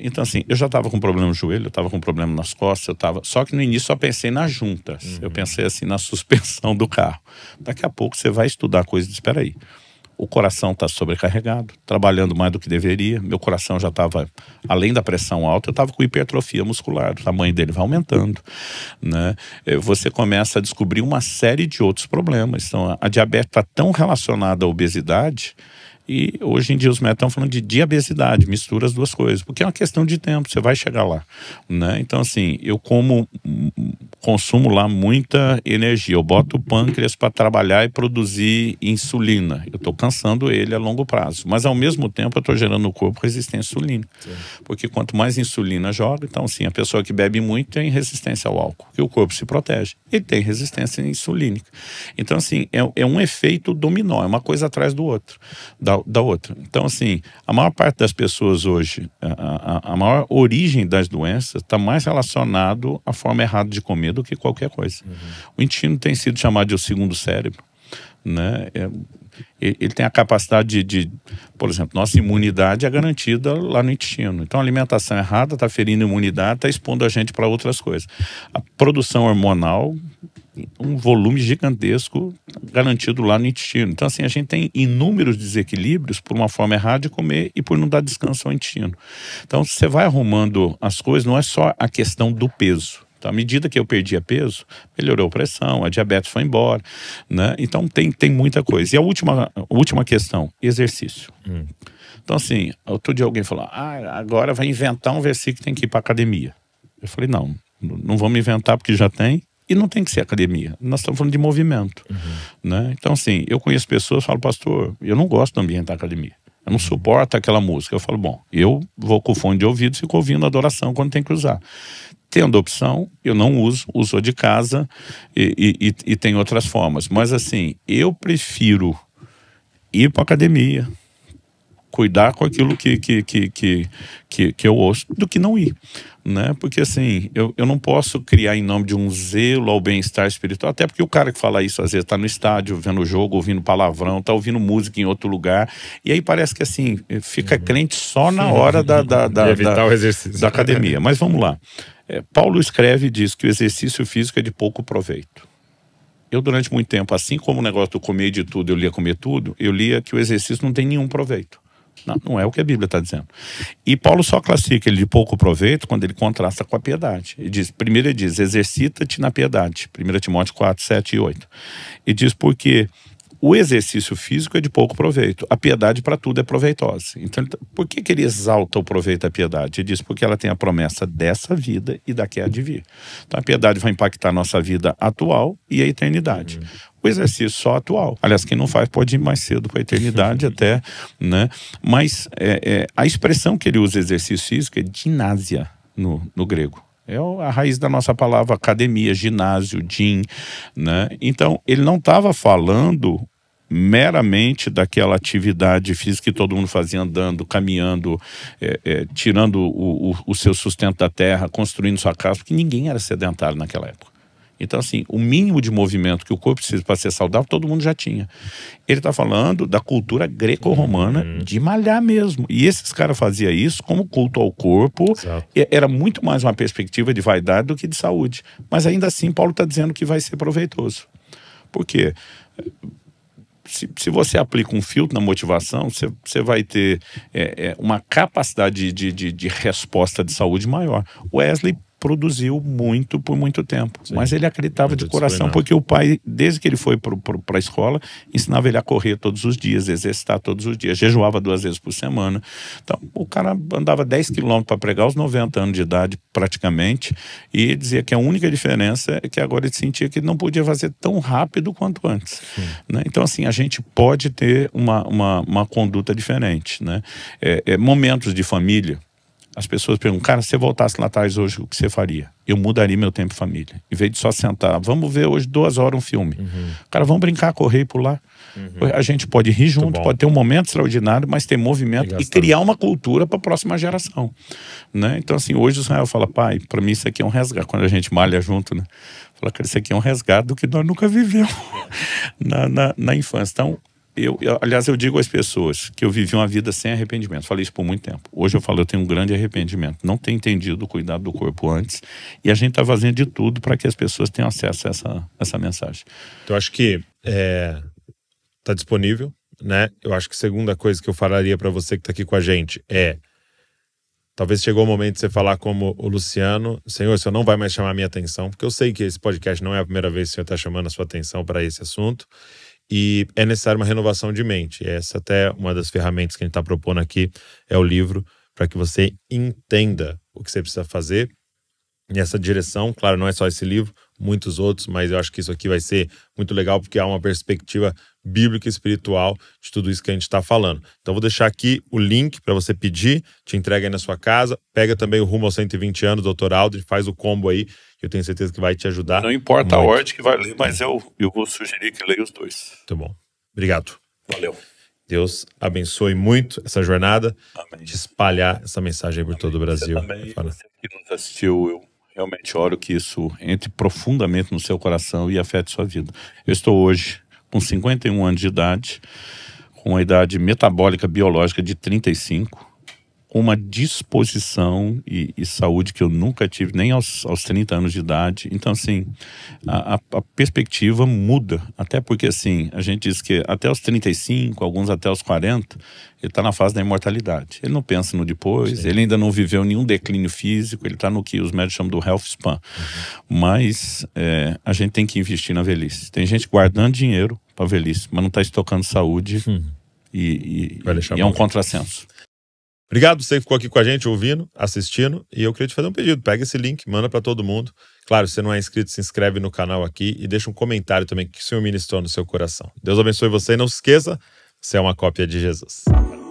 Então assim, eu já estava com problema no joelho, eu estava com problema nas costas, só que no início só pensei nas juntas. Eu pensei assim na suspensão do carro. Daqui a pouco você vai estudar coisas, espera aí. O coração está sobrecarregado, trabalhando mais do que deveria. Meu coração já estava, além da pressão alta, eu estava com hipertrofia muscular. O tamanho dele vai aumentando, né? Você começa a descobrir uma série de outros problemas. Então, a diabetes está tão relacionada à obesidade... E hoje em dia os médicos estão falando de diabesidade, mistura as duas coisas, porque é uma questão de tempo, você vai chegar lá, né? Então assim, eu consumo lá muita energia, eu boto o pâncreas para trabalhar e produzir insulina, eu estou cansando ele a longo prazo, mas ao mesmo tempo eu estou gerando no corpo resistência à insulina. Sim. Porque quanto mais insulina joga, então assim, a pessoa que bebe muito tem resistência ao álcool, que o corpo se protege, ele tem resistência insulínica. Então assim, é um efeito dominó, é uma coisa atrás do outro. Da outra. Então, assim, a maior parte das pessoas hoje, a maior origem das doenças está mais relacionado à forma errada de comer do que qualquer coisa. O intestino tem sido chamado de o segundo cérebro, né? Ele tem a capacidade de, por exemplo, nossa imunidade é garantida lá no intestino. Então, a alimentação errada está ferindo a imunidade, está expondo a gente para outras coisas. A produção hormonal... um volume gigantesco garantido lá no intestino. Então assim, a gente tem inúmeros desequilíbrios por uma forma errada de comer e por não dar descanso ao intestino. Então você vai arrumando as coisas, não é só a questão do peso. Então, à medida que eu perdia peso, melhorou a pressão, a diabetes foi embora, né? Então tem muita coisa. E a última questão, exercício. Então assim, outro dia alguém falou, agora vai inventar um versículo que tem que ir para academia. Eu falei, não vamos inventar porque já tem. E não tem que ser academia, nós estamos falando de movimento, né? Então assim, eu conheço pessoas, falo, pastor, eu não gosto do ambiente da academia, eu não suporto aquela música. Eu falo, bom, eu vou com o fone de ouvido e fico ouvindo a adoração quando tem que usar. Tendo opção, eu não uso de casa e tem outras formas. Mas assim, eu prefiro ir para a academia, cuidar com aquilo que eu ouço, do que não ir, né? Porque assim, eu não posso criar em nome de um zelo ao bem-estar espiritual, até porque o cara que fala isso às vezes tá no estádio, vendo o jogo, ouvindo palavrão, tá ouvindo música em outro lugar, e aí parece que assim, fica crente só na hora da academia. Mas vamos lá, Paulo escreve e diz que o exercício físico é de pouco proveito. Eu, durante muito tempo, assim como o negócio do comer de tudo, eu lia comer tudo, eu lia que o exercício não tem nenhum proveito. Não, não é o que a Bíblia está dizendo. E Paulo só classifica ele de pouco proveito quando ele contrasta com a piedade. Ele diz, primeiro ele diz, exercita-te na piedade. 1 Timóteo 4, 7 e 8. Ele diz, porque o exercício físico é de pouco proveito. A piedade para tudo é proveitosa. Então, por que ele exalta o proveito da piedade? Ele diz, porque ela tem a promessa dessa vida e da que há de vir. Então, a piedade vai impactar a nossa vida atual e a eternidade. O exercício só atual. Aliás, quem não faz pode ir mais cedo para a eternidade até, né? Mas a expressão que ele usa exercício físico é ginásia no grego. É a raiz da nossa palavra academia, ginásio, gym, né? Então, ele não estava falando meramente daquela atividade física que todo mundo fazia andando, caminhando, tirando o seu sustento da terra, construindo sua casa, porque ninguém era sedentário naquela época. Então, assim, o mínimo de movimento que o corpo precisa para ser saudável, todo mundo já tinha. Ele está falando da cultura greco-romana de malhar mesmo. E esses caras faziam isso como culto ao corpo. Exato. Era muito mais uma perspectiva de vaidade do que de saúde. Mas ainda assim, Paulo está dizendo que vai ser proveitoso. Por quê? Se você aplica um filtro na motivação, você vai ter uma capacidade de resposta de saúde maior. Wesley produziu muito por muito tempo. Sim. Mas ele acreditava de coração, porque o pai, desde que ele foi para a escola, ensinava ele a correr todos os dias, exercitar todos os dias, jejuava 2 vezes por semana. Então, o cara andava 10 quilômetros para pregar aos 90 anos de idade, praticamente, e dizia que a única diferença é que agora ele sentia que ele não podia fazer tão rápido quanto antes. Né? Então, assim, a gente pode ter uma conduta diferente. Né? Momentos de família. As pessoas perguntam, cara, se você voltasse lá atrás hoje, o que você faria? Eu mudaria meu tempo de família. Em vez de só sentar, vamos ver hoje 2 horas um filme. Cara, vamos brincar, correr e pular. A gente pode rir junto, pode ter um momento extraordinário, mas ter movimento e criar uma cultura para a próxima geração. Né? Então, assim, hoje o Israel fala, pai, para mim isso aqui é um resgate. Quando a gente malha junto, né? Fala, cara, isso aqui é um resgate do que nós nunca vivemos na infância. Então, aliás, eu digo às pessoas que eu vivi uma vida sem arrependimento. Falei isso por muito tempo. Hoje eu falo, eu tenho um grande arrependimento. Não ter entendido o cuidado do corpo antes. E a gente está fazendo de tudo para que as pessoas tenham acesso a essa mensagem. Então, eu acho que está disponível, né? Eu acho que a segunda coisa que eu falaria para você que está aqui com a gente é... Talvez chegou o momento de você falar como o Luciano, Senhor, o Senhor não vai mais chamar a minha atenção, porque eu sei que esse podcast não é a primeira vez que o Senhor está chamando a sua atenção para esse assunto. E é necessário uma renovação de mente. Essa até uma das ferramentas que a gente está propondo aqui é o livro, para que você entenda o que você precisa fazer nessa direção. Claro, não é só esse livro, muitos outros, mas eu acho que isso aqui vai ser muito legal, porque há uma perspectiva bíblica e espiritual de tudo isso que a gente está falando. Então vou deixar aqui o link para você pedir, te entrega aí na sua casa, pega também o Rumo aos 120 Anos, Dr. Aldrin, faz o combo aí, eu tenho certeza que vai te ajudar. Não importa muito a ordem que vai ler, mas eu vou sugerir que leia os dois. Muito bom. Obrigado. Valeu. Deus abençoe muito essa jornada. Amém. De espalhar essa mensagem aí por todo o Brasil. Você que nos assistiu, eu realmente oro que isso entre profundamente no seu coração e afete sua vida. Eu estou hoje com 51 anos de idade, com uma idade metabólica biológica de 35, com uma disposição e saúde que eu nunca tive, nem aos 30 anos de idade. Então, assim, a perspectiva muda. Até porque, assim, a gente diz que até os 35, alguns até os 40, ele está na fase da imortalidade. Ele não pensa no depois, Ele ainda não viveu nenhum declínio físico, ele está no que os médicos chamam do health span. Mas a gente tem que investir na velhice. Tem gente guardando dinheiro para a velhice, mas não está estocando saúde e é um contrassenso. Obrigado você que ficou aqui com a gente, ouvindo, assistindo. E eu queria te fazer um pedido. Pega esse link, manda para todo mundo. Claro, se você não é inscrito, se inscreve no canal aqui e deixa um comentário também que o Senhor ministrou no seu coração. Deus abençoe você e não se esqueça, você é uma cópia de Jesus.